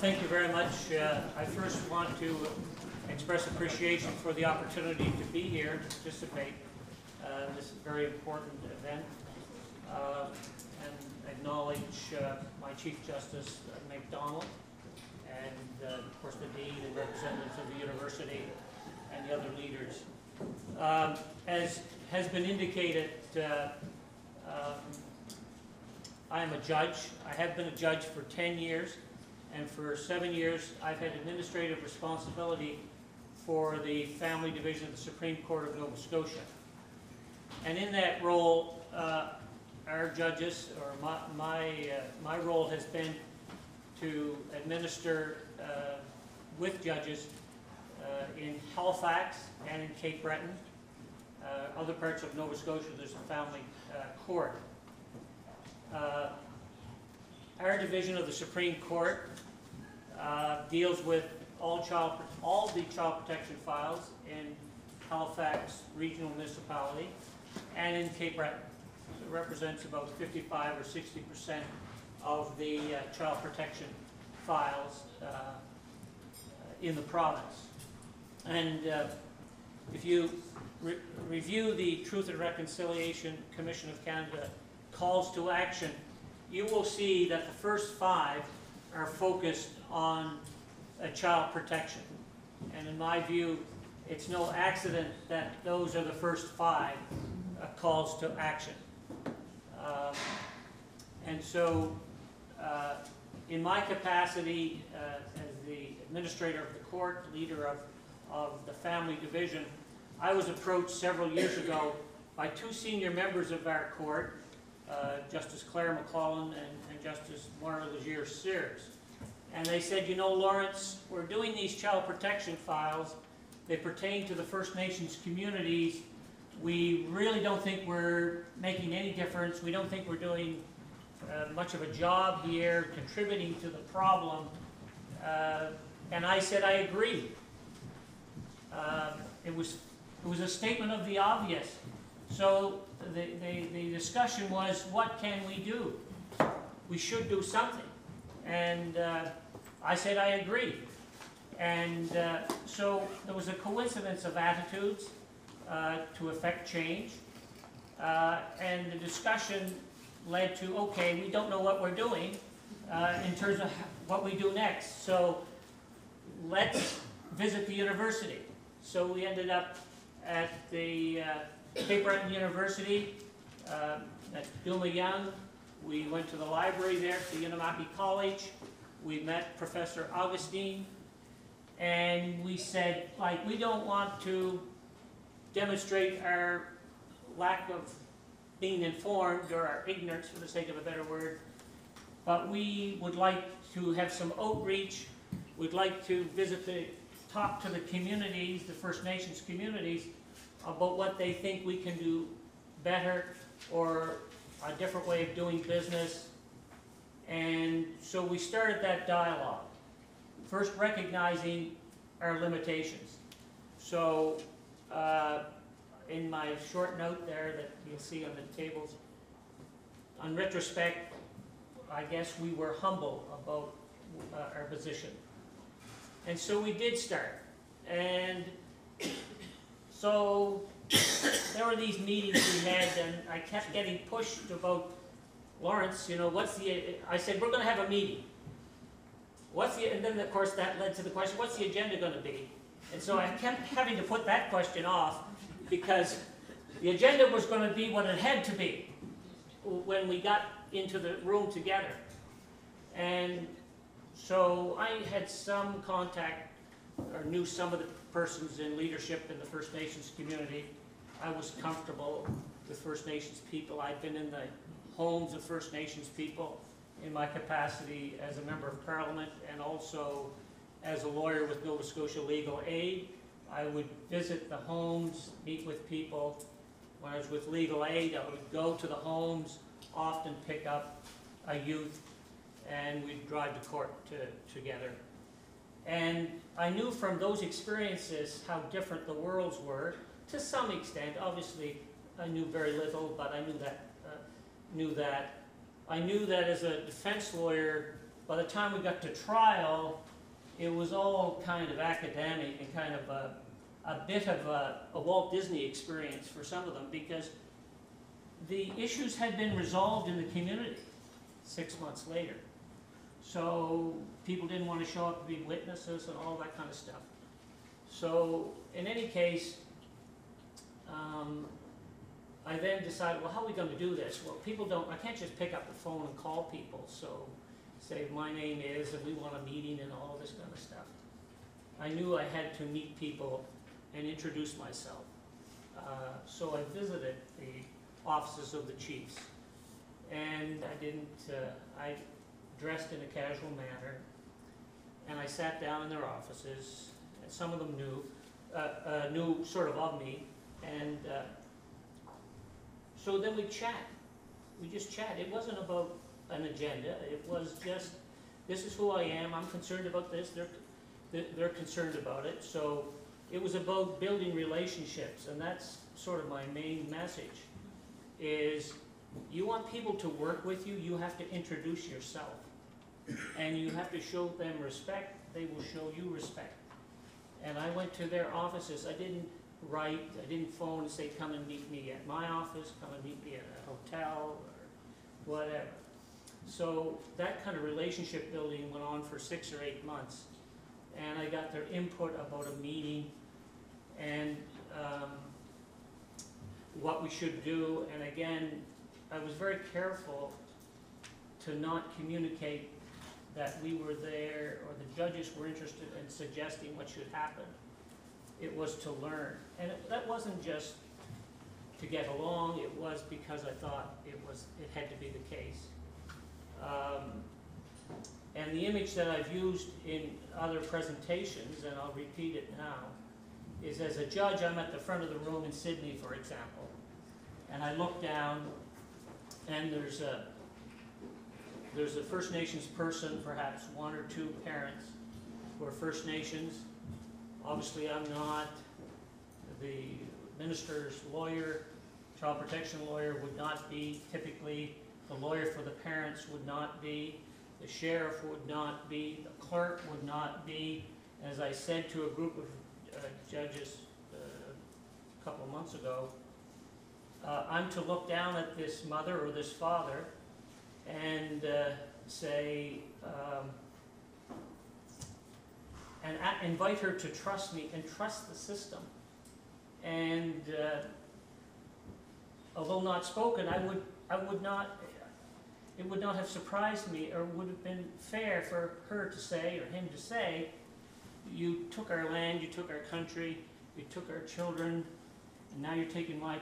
Thank you very much. I first want to express appreciation for the opportunity to be here to participate in this very important event and acknowledge my Chief Justice McDonald and, of course, the Dean and representatives of the university and the other leaders. As has been indicated, I am a judge. I have been a judge for 10 years, and for 7 years I've had administrative responsibility for the Family Division of the Supreme Court of Nova Scotia. And in that role, our judges, or my role has been to administer with judges in Halifax and in Cape Breton, other parts of Nova Scotia, there's a family court. Our division of the Supreme Court deals with all the child protection files in Halifax Regional Municipality and in Cape Breton. So it represents about 55 or 60% of the child protection files in the province. And if you review the Truth and Reconciliation Commission of Canada calls to action, you will see that the first 5 are focused on child protection. And in my view, it's no accident that those are the first 5 calls to action. And so, in my capacity as the administrator of the court, leader of the family division, I was approached several years ago by 2 senior members of our court, Justice Claire McClellan and Justice Moira Legere-Sears. And they said, you know, Lawrence, we're doing these child protection files. They pertain to the First Nations communities. We really don't think we're making any difference. We don't think we're doing much of a job here, contributing to the problem. And I said, I agree. It was a statement of the obvious. So the discussion was, what can we do? We should do something. And I said, I agree. And so there was a coincidence of attitudes to effect change. And the discussion led to, okay, we don't know what we're doing in terms of what we do next. So let's visit the university. So we ended up at the Cape Breton University, at Douma Young. We went to the library there, to Uninamaki College. We met Professor Augustine, and we said, like, we don't want to demonstrate our lack of being informed or our ignorance, for the sake of a better word, but we would like to have some outreach. We'd like to visit the talk to the communities, the First Nations communities, about what they think we can do better or a different way of doing business. And so we started that dialogue, first recognizing our limitations. So in my short note there that you'll see on the tables, on retrospect, I guess we were humble about our position. And so we did start. And so there were these meetings we had, and I kept getting pushed about, Lawrence, you know, what's the, I said, we're going to have a meeting. What's the, and then of course that led to the question, what's the agenda going to be? And so I kept having to put that question off because the agenda was going to be what it had to be when we got into the room together. And so I had some contact or knew some of the persons in leadership in the First Nations community. I was comfortable with First Nations people. I'd been in the homes of First Nations people in my capacity as a member of Parliament and also as a lawyer with Nova Scotia Legal Aid. I would visit the homes, meet with people. When I was with Legal Aid, I would go to the homes, often pick up a youth, and we'd drive to court together. And I knew from those experiences how different the worlds were to some extent. Obviously, I knew very little, but I knew that. I knew that as a defense lawyer, by the time we got to trial, it was all kind of academic and kind of a bit of a Walt Disney experience for some of them because the issues had been resolved in the community 6 months later. So people didn't want to show up to be witnesses and all that kind of stuff. So in any case, I then decided, well, how are we going to do this? Well, people don't, I can't just pick up the phone and call people, so say, my name is, and we want a meeting and all this kind of stuff. I knew I had to meet people and introduce myself. So I visited the offices of the chiefs, and I didn't, I dressed in a casual manner, and I sat down in their offices, and some of them knew sort of me, and so then we chat. We just chat. It wasn't about an agenda. It was just, this is who I am. I'm concerned about this. They're concerned about it. So it was about building relationships, and that's sort of my main message, is you want people to work with you, you have to introduce yourself. And you have to show them respect. They will show you respect. And I went to their offices. I didn't write, I didn't phone and say, come and meet me at my office, come and meet me at a hotel, or whatever. So that kind of relationship building went on for 6 or 8 months. And I got their input about a meeting and what we should do. And again, I was very careful to not communicate that we were there or the judges were interested in suggesting what should happen. It was to learn. And that wasn't just to get along, it was because I thought it had to be the case. And the image that I've used in other presentations, and I'll repeat it now, is as a judge, I'm at the front of the room in Sydney, for example, and I look down and there's a First Nations person, perhaps one or two parents who are First Nations. Obviously, I'm not. The minister's lawyer, child protection lawyer would not be. Typically, the lawyer for the parents would not be. The sheriff would not be. The clerk would not be. As I said to a group of judges a couple months ago, I'm to look down at this mother or this father and say, and invite her to trust me and trust the system. And although not spoken, it would not have surprised me or would have been fair for her to say or him to say, you took our land, you took our country, you took our children, and now you're taking my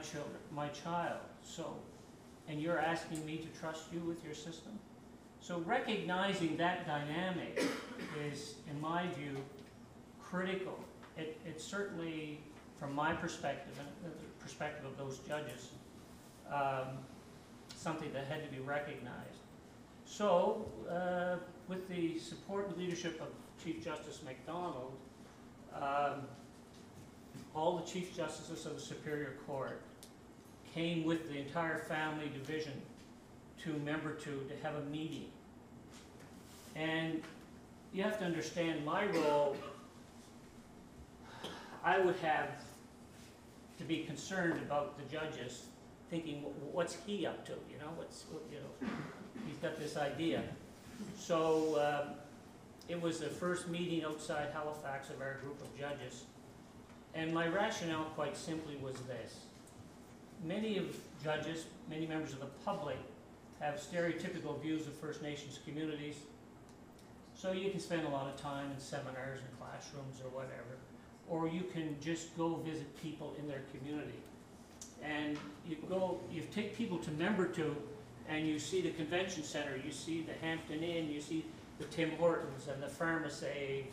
child. So, and you're asking me to trust you with your system? So recognizing that dynamic is, in my view, critical. It certainly, from my perspective and the perspective of those judges, something that had to be recognized. So, with the support and leadership of Chief Justice MacDonald, all the Chief Justices of the Superior Court came with the entire family division to Member 2 to have a meeting. And you have to understand my role, I would have to be concerned about the judges thinking, what's he up to, you know, he's got this idea. So it was the first meeting outside Halifax of our group of judges. And my rationale quite simply was this. Many of judges, many members of the public have stereotypical views of First Nations communities. So you can spend a lot of time in seminars and classrooms or whatever, or you can just go visit people in their community. And you take people to Member 2, and you see the convention center, you see the Hampton Inn, you see the Tim Hortons and the Pharmacy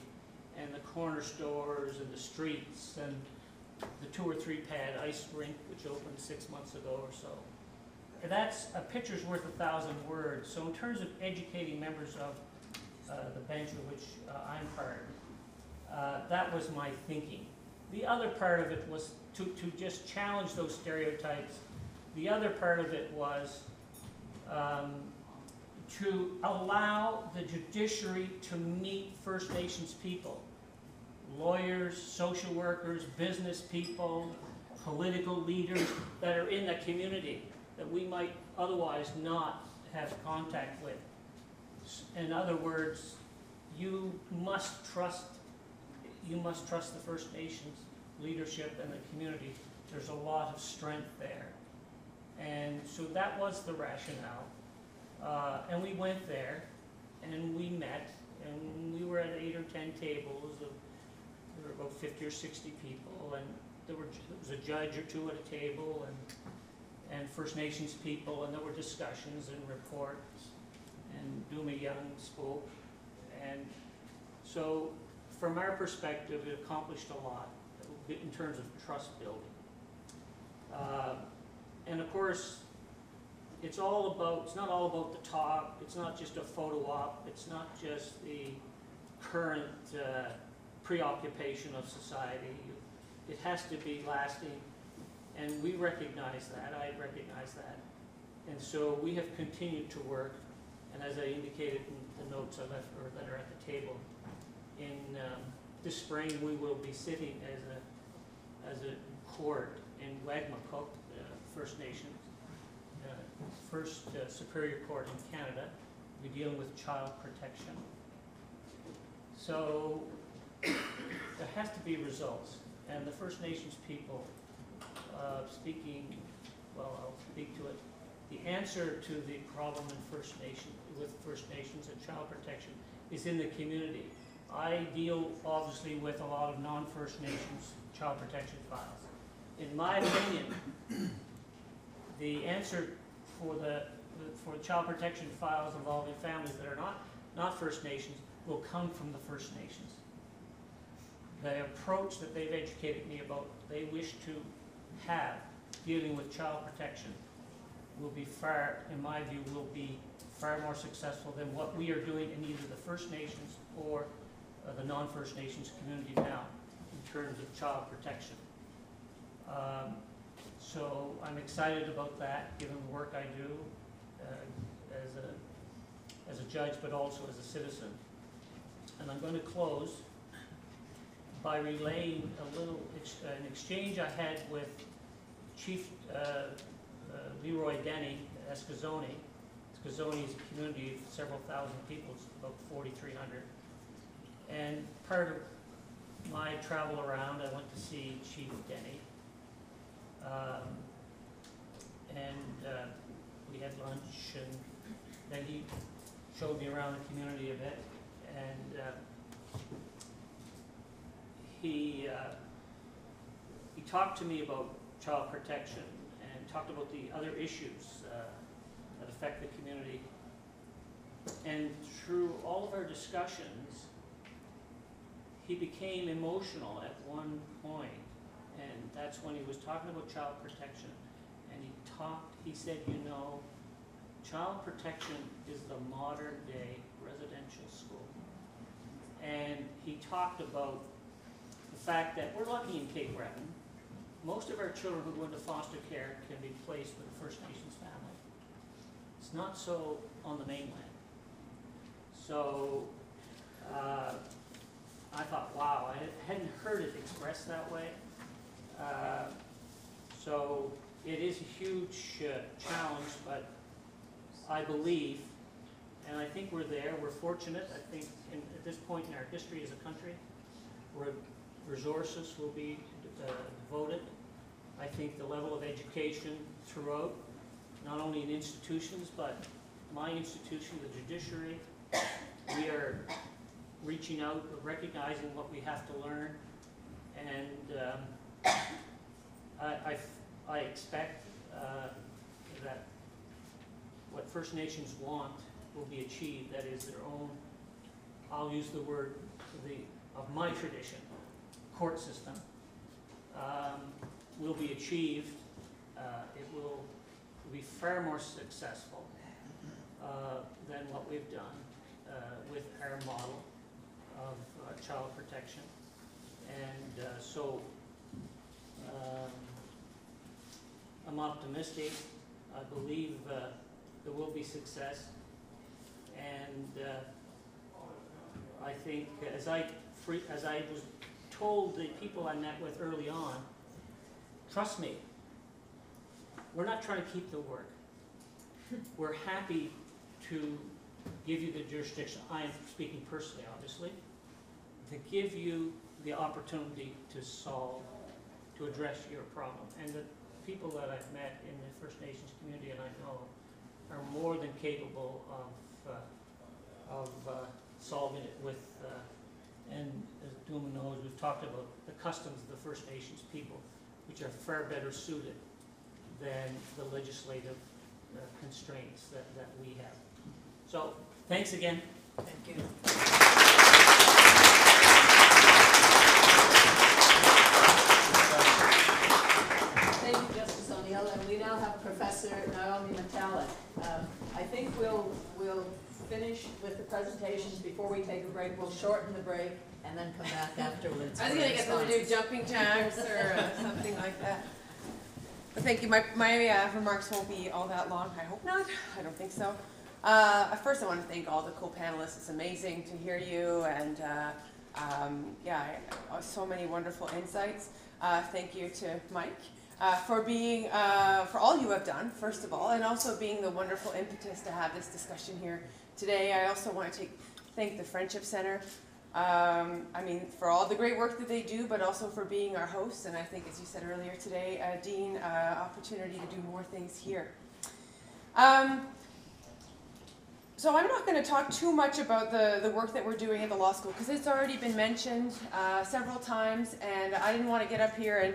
and the corner stores and the streets and the 2- or 3-pad ice rink, which opened 6 months ago or so. That's a picture's worth 1,000 words. So in terms of educating members of the bench of which I'm part, that was my thinking. The other part of it was to just challenge those stereotypes. The other part of it was to allow the judiciary to meet First Nations people, lawyers, social workers, business people, political leaders that are in the community that we might otherwise not have contact with. In other words, you must trust the First Nations leadership and the community. There's a lot of strength there. And so that was the rationale. And we went there, and we met, and we were at 8 or 10 tables. There were about 50 or 60 people, and there was a judge or two at a table, and First Nations people, and there were discussions and reports, and Duma Young spoke. And so from our perspective, it accomplished a lot in terms of trust building. And of course, it's not all about the talk, it's not just a photo op, it's not just the current preoccupation of society. It has to be lasting, and we recognize that, I recognize that. And so we have continued to work, and as I indicated in the notes I left, or that are at the table, in this spring we will be sitting as a court in Wagmacook, First Nations, first Superior Court in Canada. We're dealing with child protection. So there has to be results. And the First Nations people speaking, well, I'll speak to it. The answer to the problem with First Nations and child protection is in the community. I deal, obviously, with a lot of non-First Nations child protection files. In my opinion, the answer for child protection files involving families that are not First Nations will come from the First Nations. The approach that they've educated me about, they wish to have dealing with child protection, will be far, in my view, will be far more successful than what we are doing in either the First Nations or the non-First Nations community now in terms of child protection. So I'm excited about that, given the work I do as a judge, but also as a citizen. And I'm going to close by relaying an exchange I had with Chief Leroy Denny Escazone. Escazone is a community of several thousand people, it's about 4,300. And part of my travel around, I went to see Chief Denny. We had lunch, and then he showed me around the community a bit, and he talked to me about child protection and talked about the other issues that affect the community. And through all of our discussions, He became emotional at one point, and that's when he was talking about child protection. And he talked, he said, you know, child protection is the modern day residential school. And he talked about the fact that we're lucky in Cape Breton. Most of our children who go into foster care can be placed with a First Nations family. It's not so on the mainland. So I thought, wow, I hadn't heard it expressed that way. So it is a huge challenge, but I believe, and I think we're there, we're fortunate. I think at this point in our history as a country, where resources will be devoted. I think the level of education throughout, not only in institutions, but my institution, the judiciary, we are reaching out, recognizing what we have to learn, and I expect that what First Nations want will be achieved. That is their own, I'll use the word of my tradition, court system, will be achieved. It will be far more successful than what we've done with our model of child protection. And so I'm optimistic. I believe there will be success. And I think, as I was told the people I met with early on, trust me, we're not trying to keep the work. We're happy to give you the jurisdiction, I am speaking personally obviously, to give you the opportunity to solve, to address your problem. And the people that I've met in the First Nations community and I know are more than capable of solving it with, and as Duma knows, we've talked about the customs of the First Nations people, which are far better suited than the legislative constraints that we have. So, thanks again. Thank you. Thank you, Justice O'Neill. And we now have Professor Naomi Metallic. I think we'll finish with the presentations before we take a break. We'll shorten the break and then come back afterwards. I was going to get them to do jumping jacks or something like that. But thank you. My remarks won't be all that long. I hope not. I don't think so. First, I want to thank all the cool panelists. It's amazing to hear you, and so many wonderful insights. Thank you to Mike for being, for all you have done, first of all, and also being the wonderful impetus to have this discussion here today. I also want to thank the Friendship Center, for all the great work that they do, but also for being our hosts, and I think, as you said earlier today, Dean, opportunity to do more things here. So I'm not going to talk too much about the work that we're doing at the law school, because it's already been mentioned several times, and I didn't want to get up here and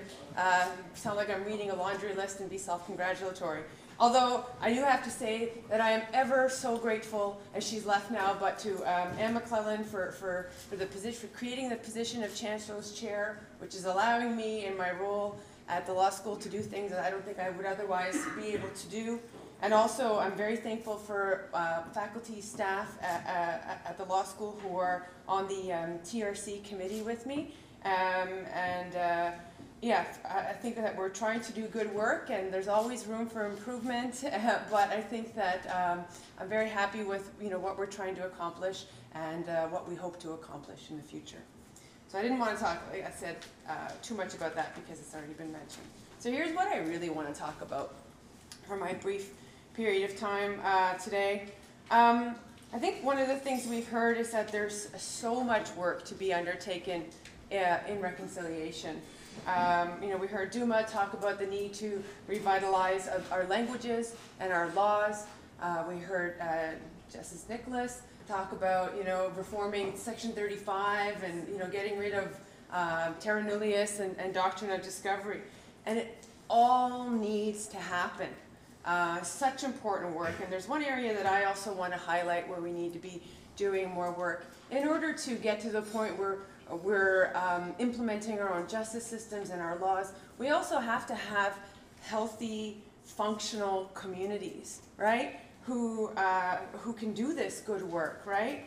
sound like I'm reading a laundry list and be self-congratulatory. Although I do have to say that I am ever so grateful, as she's left now, but to Anne McClellan for the position, for creating the position of Chancellor's Chair, which is allowing me in my role at the law school to do things that I don't think I would otherwise be able to do. And also, I'm very thankful for faculty, staff at the law school who are on the TRC committee with me. I think that we're trying to do good work, and there's always room for improvement. But I think that I'm very happy with what we're trying to accomplish and what we hope to accomplish in the future. So I didn't want to talk, like I said, too much about that because it's already been mentioned. So here's what I really want to talk about for my brief period of time today. I think one of the things we've heard is that there's so much work to be undertaken in reconciliation. We heard Duma talk about the need to revitalize our languages and our laws. We heard Justice Nicholas talk about reforming Section 35 and getting rid of terra nullius and doctrine of discovery. And it all needs to happen. Such important work, and there's one area that I also want to highlight where we need to be doing more work in order to get to the point where We're implementing our own justice systems and our laws. We also have to have healthy, functional communities, right? Who can do this good work, right?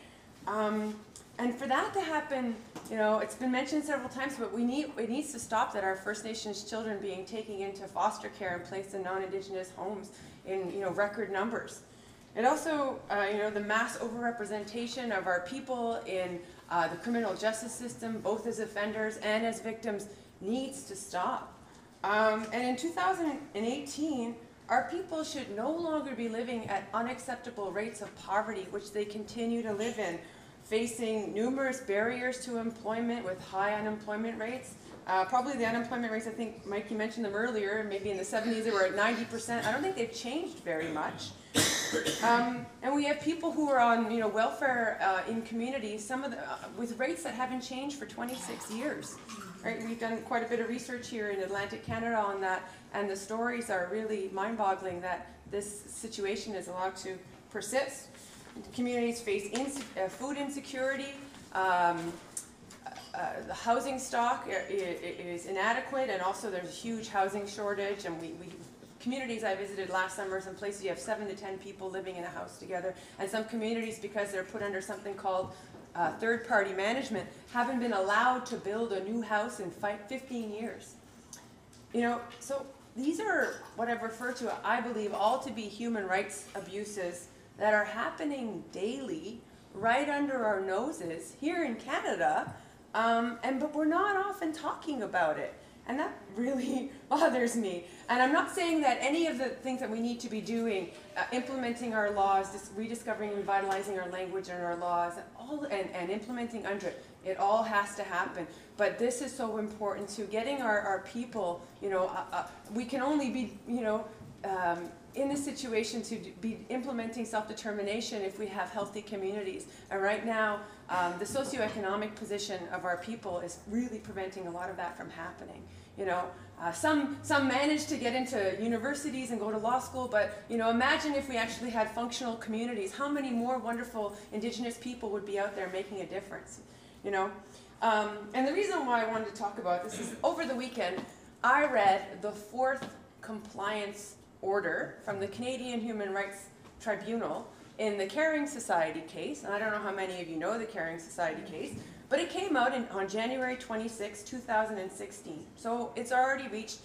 And for that to happen, you know, it's been mentioned several times, but it needs to stop that our First Nations children being taken into foster care and placed in non-Indigenous homes in, you know, record numbers. And also, you know, the mass overrepresentation of our people in the criminal justice system, both as offenders and as victims, needs to stop. And in 2018, our people should no longer be living at unacceptable rates of poverty, which they continue to live in, facing numerous barriers to employment with high unemployment rates. Probably the unemployment rates, I think, Mike, you mentioned them earlier, maybe in the 70s they were at 90%. I don't think they've changed very much. And we have people who are on, you know, welfare in communities, some of the, with rates that haven't changed for 26 years. Right? We've done quite a bit of research here in Atlantic Canada on that, and the stories are really mind-boggling that this situation is allowed to persist. Communities face food insecurity, the housing stock is inadequate, and also there's a huge housing shortage. And communities I visited last summer, some places you have 7 to 10 people living in a house together, and some communities, because they're put under something called third-party management, haven't been allowed to build a new house in 15 years. You know, so these are what I've referred to, I believe, all to be human rights abuses that are happening daily, right under our noses here in Canada, but we're not often talking about it. And that really bothers me. And I'm not saying that any of the things that we need to be doing, implementing our laws, just rediscovering and revitalizing our language and our laws, and implementing under it, it all has to happen. But this is so important to getting our people, you know, we can only be, you know, in a situation to be implementing self-determination if we have healthy communities. And right now, the socioeconomic position of our people is really preventing a lot of that from happening. You know, some manage to get into universities and go to law school, but, you know, imagine if we actually had functional communities, how many more wonderful Indigenous people would be out there making a difference, you know? And the reason why I wanted to talk about this is over the weekend, I read the 4th compliance order from the Canadian Human Rights Tribunal in the Caring Society case, and I don't know how many of you know the Caring Society case, but it came out on January 26, 2016. So it's already reached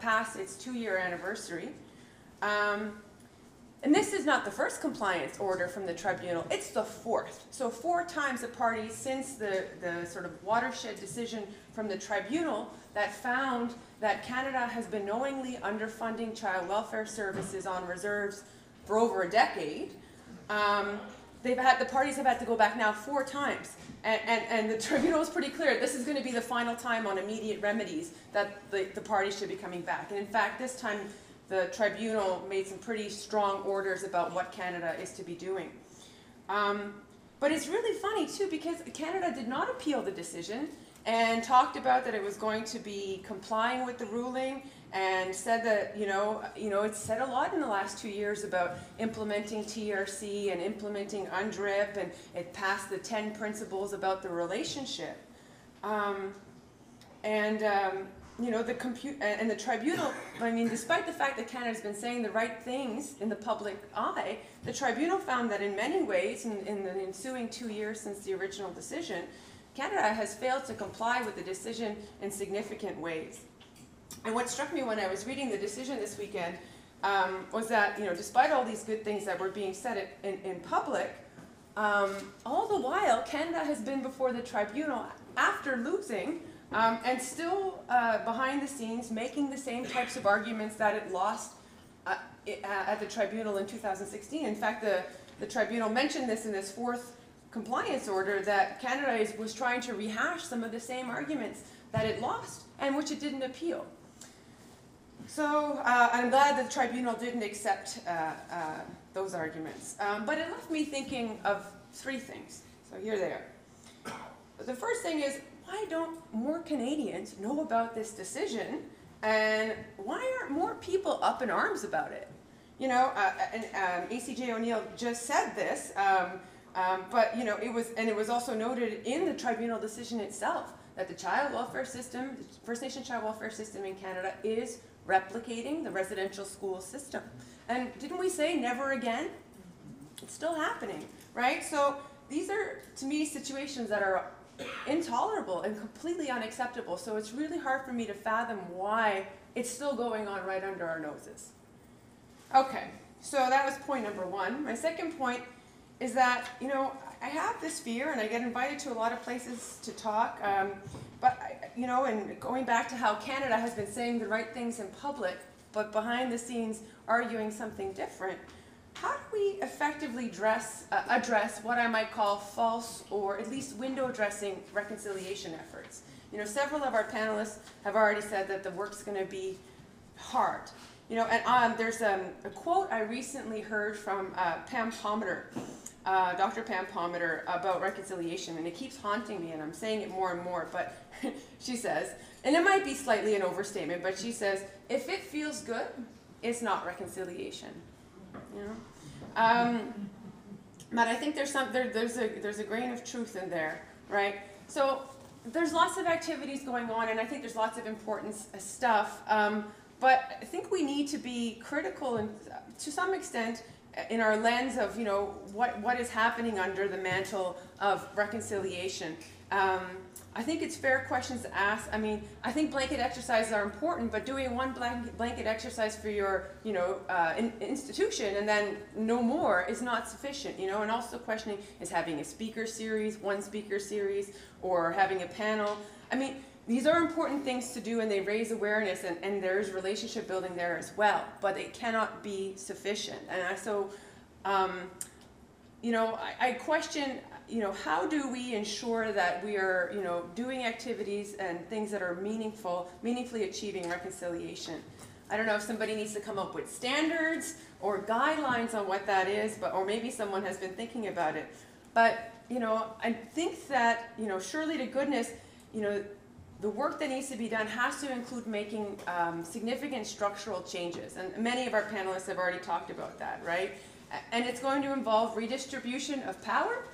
past its 2-year anniversary. And this is not the first compliance order from the tribunal, it's the 4th. So 4 times the party since the sort of watershed decision from the tribunal that found that Canada has been knowingly underfunding child welfare services on reserves for over a decade. The parties have had to go back now 4 times. And the tribunal was pretty clear, this is going to be the final time on immediate remedies that the parties should be coming back. And in fact, this time, the tribunal made some pretty strong orders about what Canada is to be doing. But it's really funny too, because Canada did not appeal the decision and talked about that it was going to be complying with the ruling, and said that, you know, it's said a lot in the last 2 years about implementing TRC and implementing UNDRIP, and it passed the 10 principles about the relationship. You know, the tribunal, I mean, despite the fact that Canada's been saying the right things in the public eye, the tribunal found that in many ways, in the ensuing 2 years since the original decision, Canada has failed to comply with the decision in significant ways. And what struck me when I was reading the decision this weekend was that, you know, despite all these good things that were being said in public, all the while, Canada has been before the tribunal after losing, and still behind the scenes making the same types of arguments that it lost at the tribunal in 2016. In fact, the tribunal mentioned this in this 4th compliance order, that Canada was trying to rehash some of the same arguments that it lost and which it didn't appeal. So I'm glad that the tribunal didn't accept those arguments. But it left me thinking of 3 things. So here they are. The first thing is, why don't more Canadians know about this decision, and why aren't more people up in arms about it? You know, and ACJ O'Neill just said this But, you know, it was also noted in the tribunal decision itself that the child welfare system, the First Nation child welfare system in Canada, is replicating the residential school system. And didn't we say never again? It's still happening, right? So these are, to me, situations that are intolerable and completely unacceptable. So it's really hard for me to fathom why it's still going on right under our noses. Okay, so that was point number one. My second point is that, you know, I have this fear, and I get invited to a lot of places to talk, but, you know, and going back to how Canada has been saying the right things in public, but behind the scenes arguing something different. How do we effectively address what I might call false or at least window dressing reconciliation efforts? You know, several of our panelists have already said that the work's going to be hard. You know, and there's a quote I recently heard from Pam Pometer, Dr. Pam Pometer, about reconciliation, and it keeps haunting me, and I'm saying it more and more, but she says, and it might be slightly an overstatement, but she says, if it feels good, it's not reconciliation. You know? But I think there's a grain of truth in there, right? So there's lots of activities going on, and I think there's lots of important stuff. But I think we need to be critical, and to some extent, in our lens of, you know, what is happening under the mantle of reconciliation. I think it's fair questions to ask. I mean, I think blanket exercises are important, but doing one blanket exercise for your, you know, institution and then no more is not sufficient, you know. And also questioning is having a speaker series, one speaker series, or having a panel. I mean, these are important things to do, and they raise awareness, and there is relationship building there as well, but it cannot be sufficient. And so, you know, I question, you know, how do we ensure that we are, you know, doing activities and things that are meaningfully achieving reconciliation? I don't know if somebody needs to come up with standards or guidelines on what that is, but, or maybe someone has been thinking about it. But, you know, I think that, you know, surely to goodness, you know, the work that needs to be done has to include making significant structural changes. And many of our panelists have already talked about that, right? And it's going to involve redistribution of power,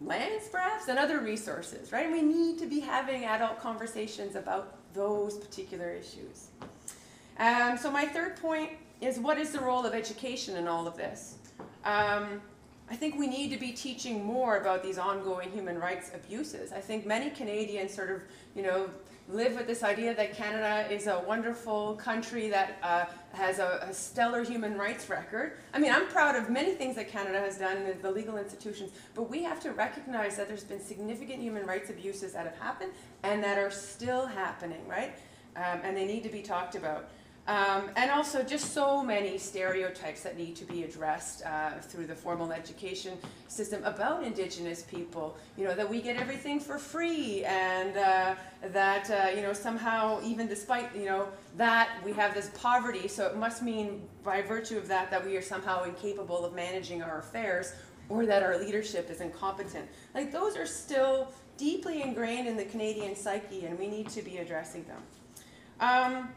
lands perhaps, and other resources, right? And we need to be having adult conversations about those particular issues. So my third point is, what is the role of education in all of this? I think we need to be teaching more about these ongoing human rights abuses. I think many Canadians sort of, you know, live with this idea that Canada is a wonderful country that has a stellar human rights record. I mean, I'm proud of many things that Canada has done in the legal institutions, but we have to recognize that there's been significant human rights abuses that have happened and that are still happening, right? And they need to be talked about. And also just so many stereotypes that need to be addressed through the formal education system about Indigenous people, you know, that we get everything for free, and that, you know, somehow even despite, you know, that we have this poverty, so it must mean by virtue of that that we are somehow incapable of managing our affairs, or that our leadership is incompetent. Like, those are still deeply ingrained in the Canadian psyche, and we need to be addressing them.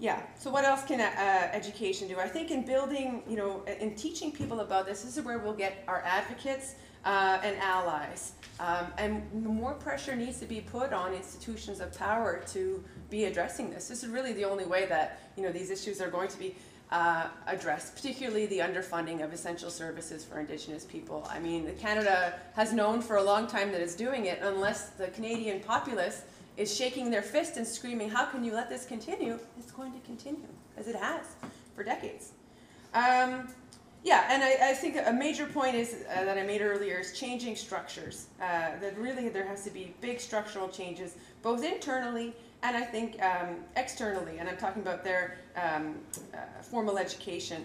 Yeah, so what else can education do? I think in building, you know, in teaching people about this, this is where we'll get our advocates and allies. And more pressure needs to be put on institutions of power to be addressing this. This is really the only way that, you know, these issues are going to be addressed, particularly the underfunding of essential services for Indigenous people. I mean, Canada has known for a long time that it's doing it, unless the Canadian populace is shaking their fist and screaming, how can you let this continue? It's going to continue, as it has for decades. Yeah, and I think a major point is that I made earlier is changing structures. That really there has to be big structural changes, both internally and I think externally. And I'm talking about their formal education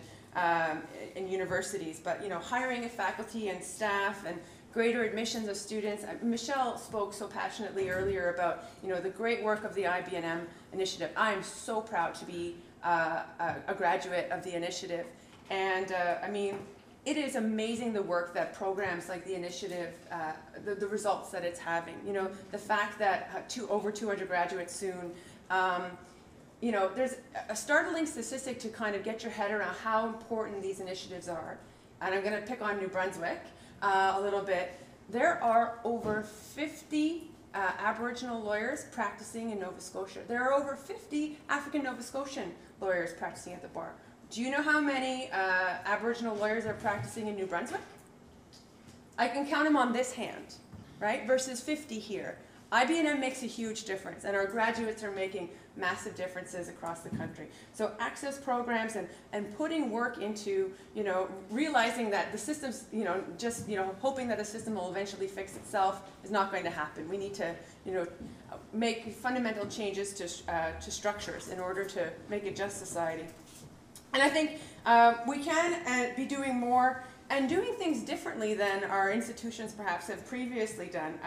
in universities, but, you know, hiring of faculty and staff, and greater admissions of students. Michelle spoke so passionately earlier about, you know, the great work of the IBNM initiative. I am so proud to be a graduate of the initiative, and I mean, it is amazing the work that programs like the initiative, the results that it's having. You know, the fact that over 200 graduates soon. You know, there's a startling statistic to kind of get your head around how important these initiatives are, and I'm going to pick on New Brunswick. a little bit, there are over 50 Aboriginal lawyers practicing in Nova Scotia. There are over 50 African Nova Scotian lawyers practicing at the bar. Do you know how many Aboriginal lawyers are practicing in New Brunswick? I can count them on this hand, right? Versus 50 here. IBNM makes a huge difference, and our graduates are making massive differences across the country. So access programs and putting work into, realizing that the system's, hoping that the system will eventually fix itself is not going to happen. We need to, make fundamental changes to structures in order to make a just society. And I think we can be doing more and doing things differently than our institutions perhaps have previously done.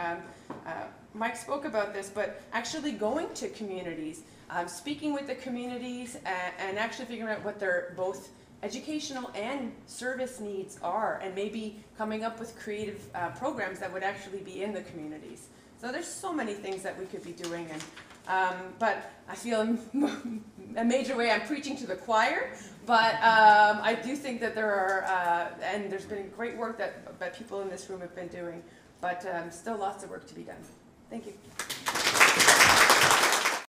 Mike spoke about this, but actually going to communities, speaking with the communities, and actually figuring out what their both educational and service needs are, and maybe coming up with creative programs that would actually be in the communities. So there's so many things that we could be doing, and but I feel in a major way I'm preaching to the choir, but I do think that there are, and there's been great work that people in this room have been doing, but still lots of work to be done. Thank you.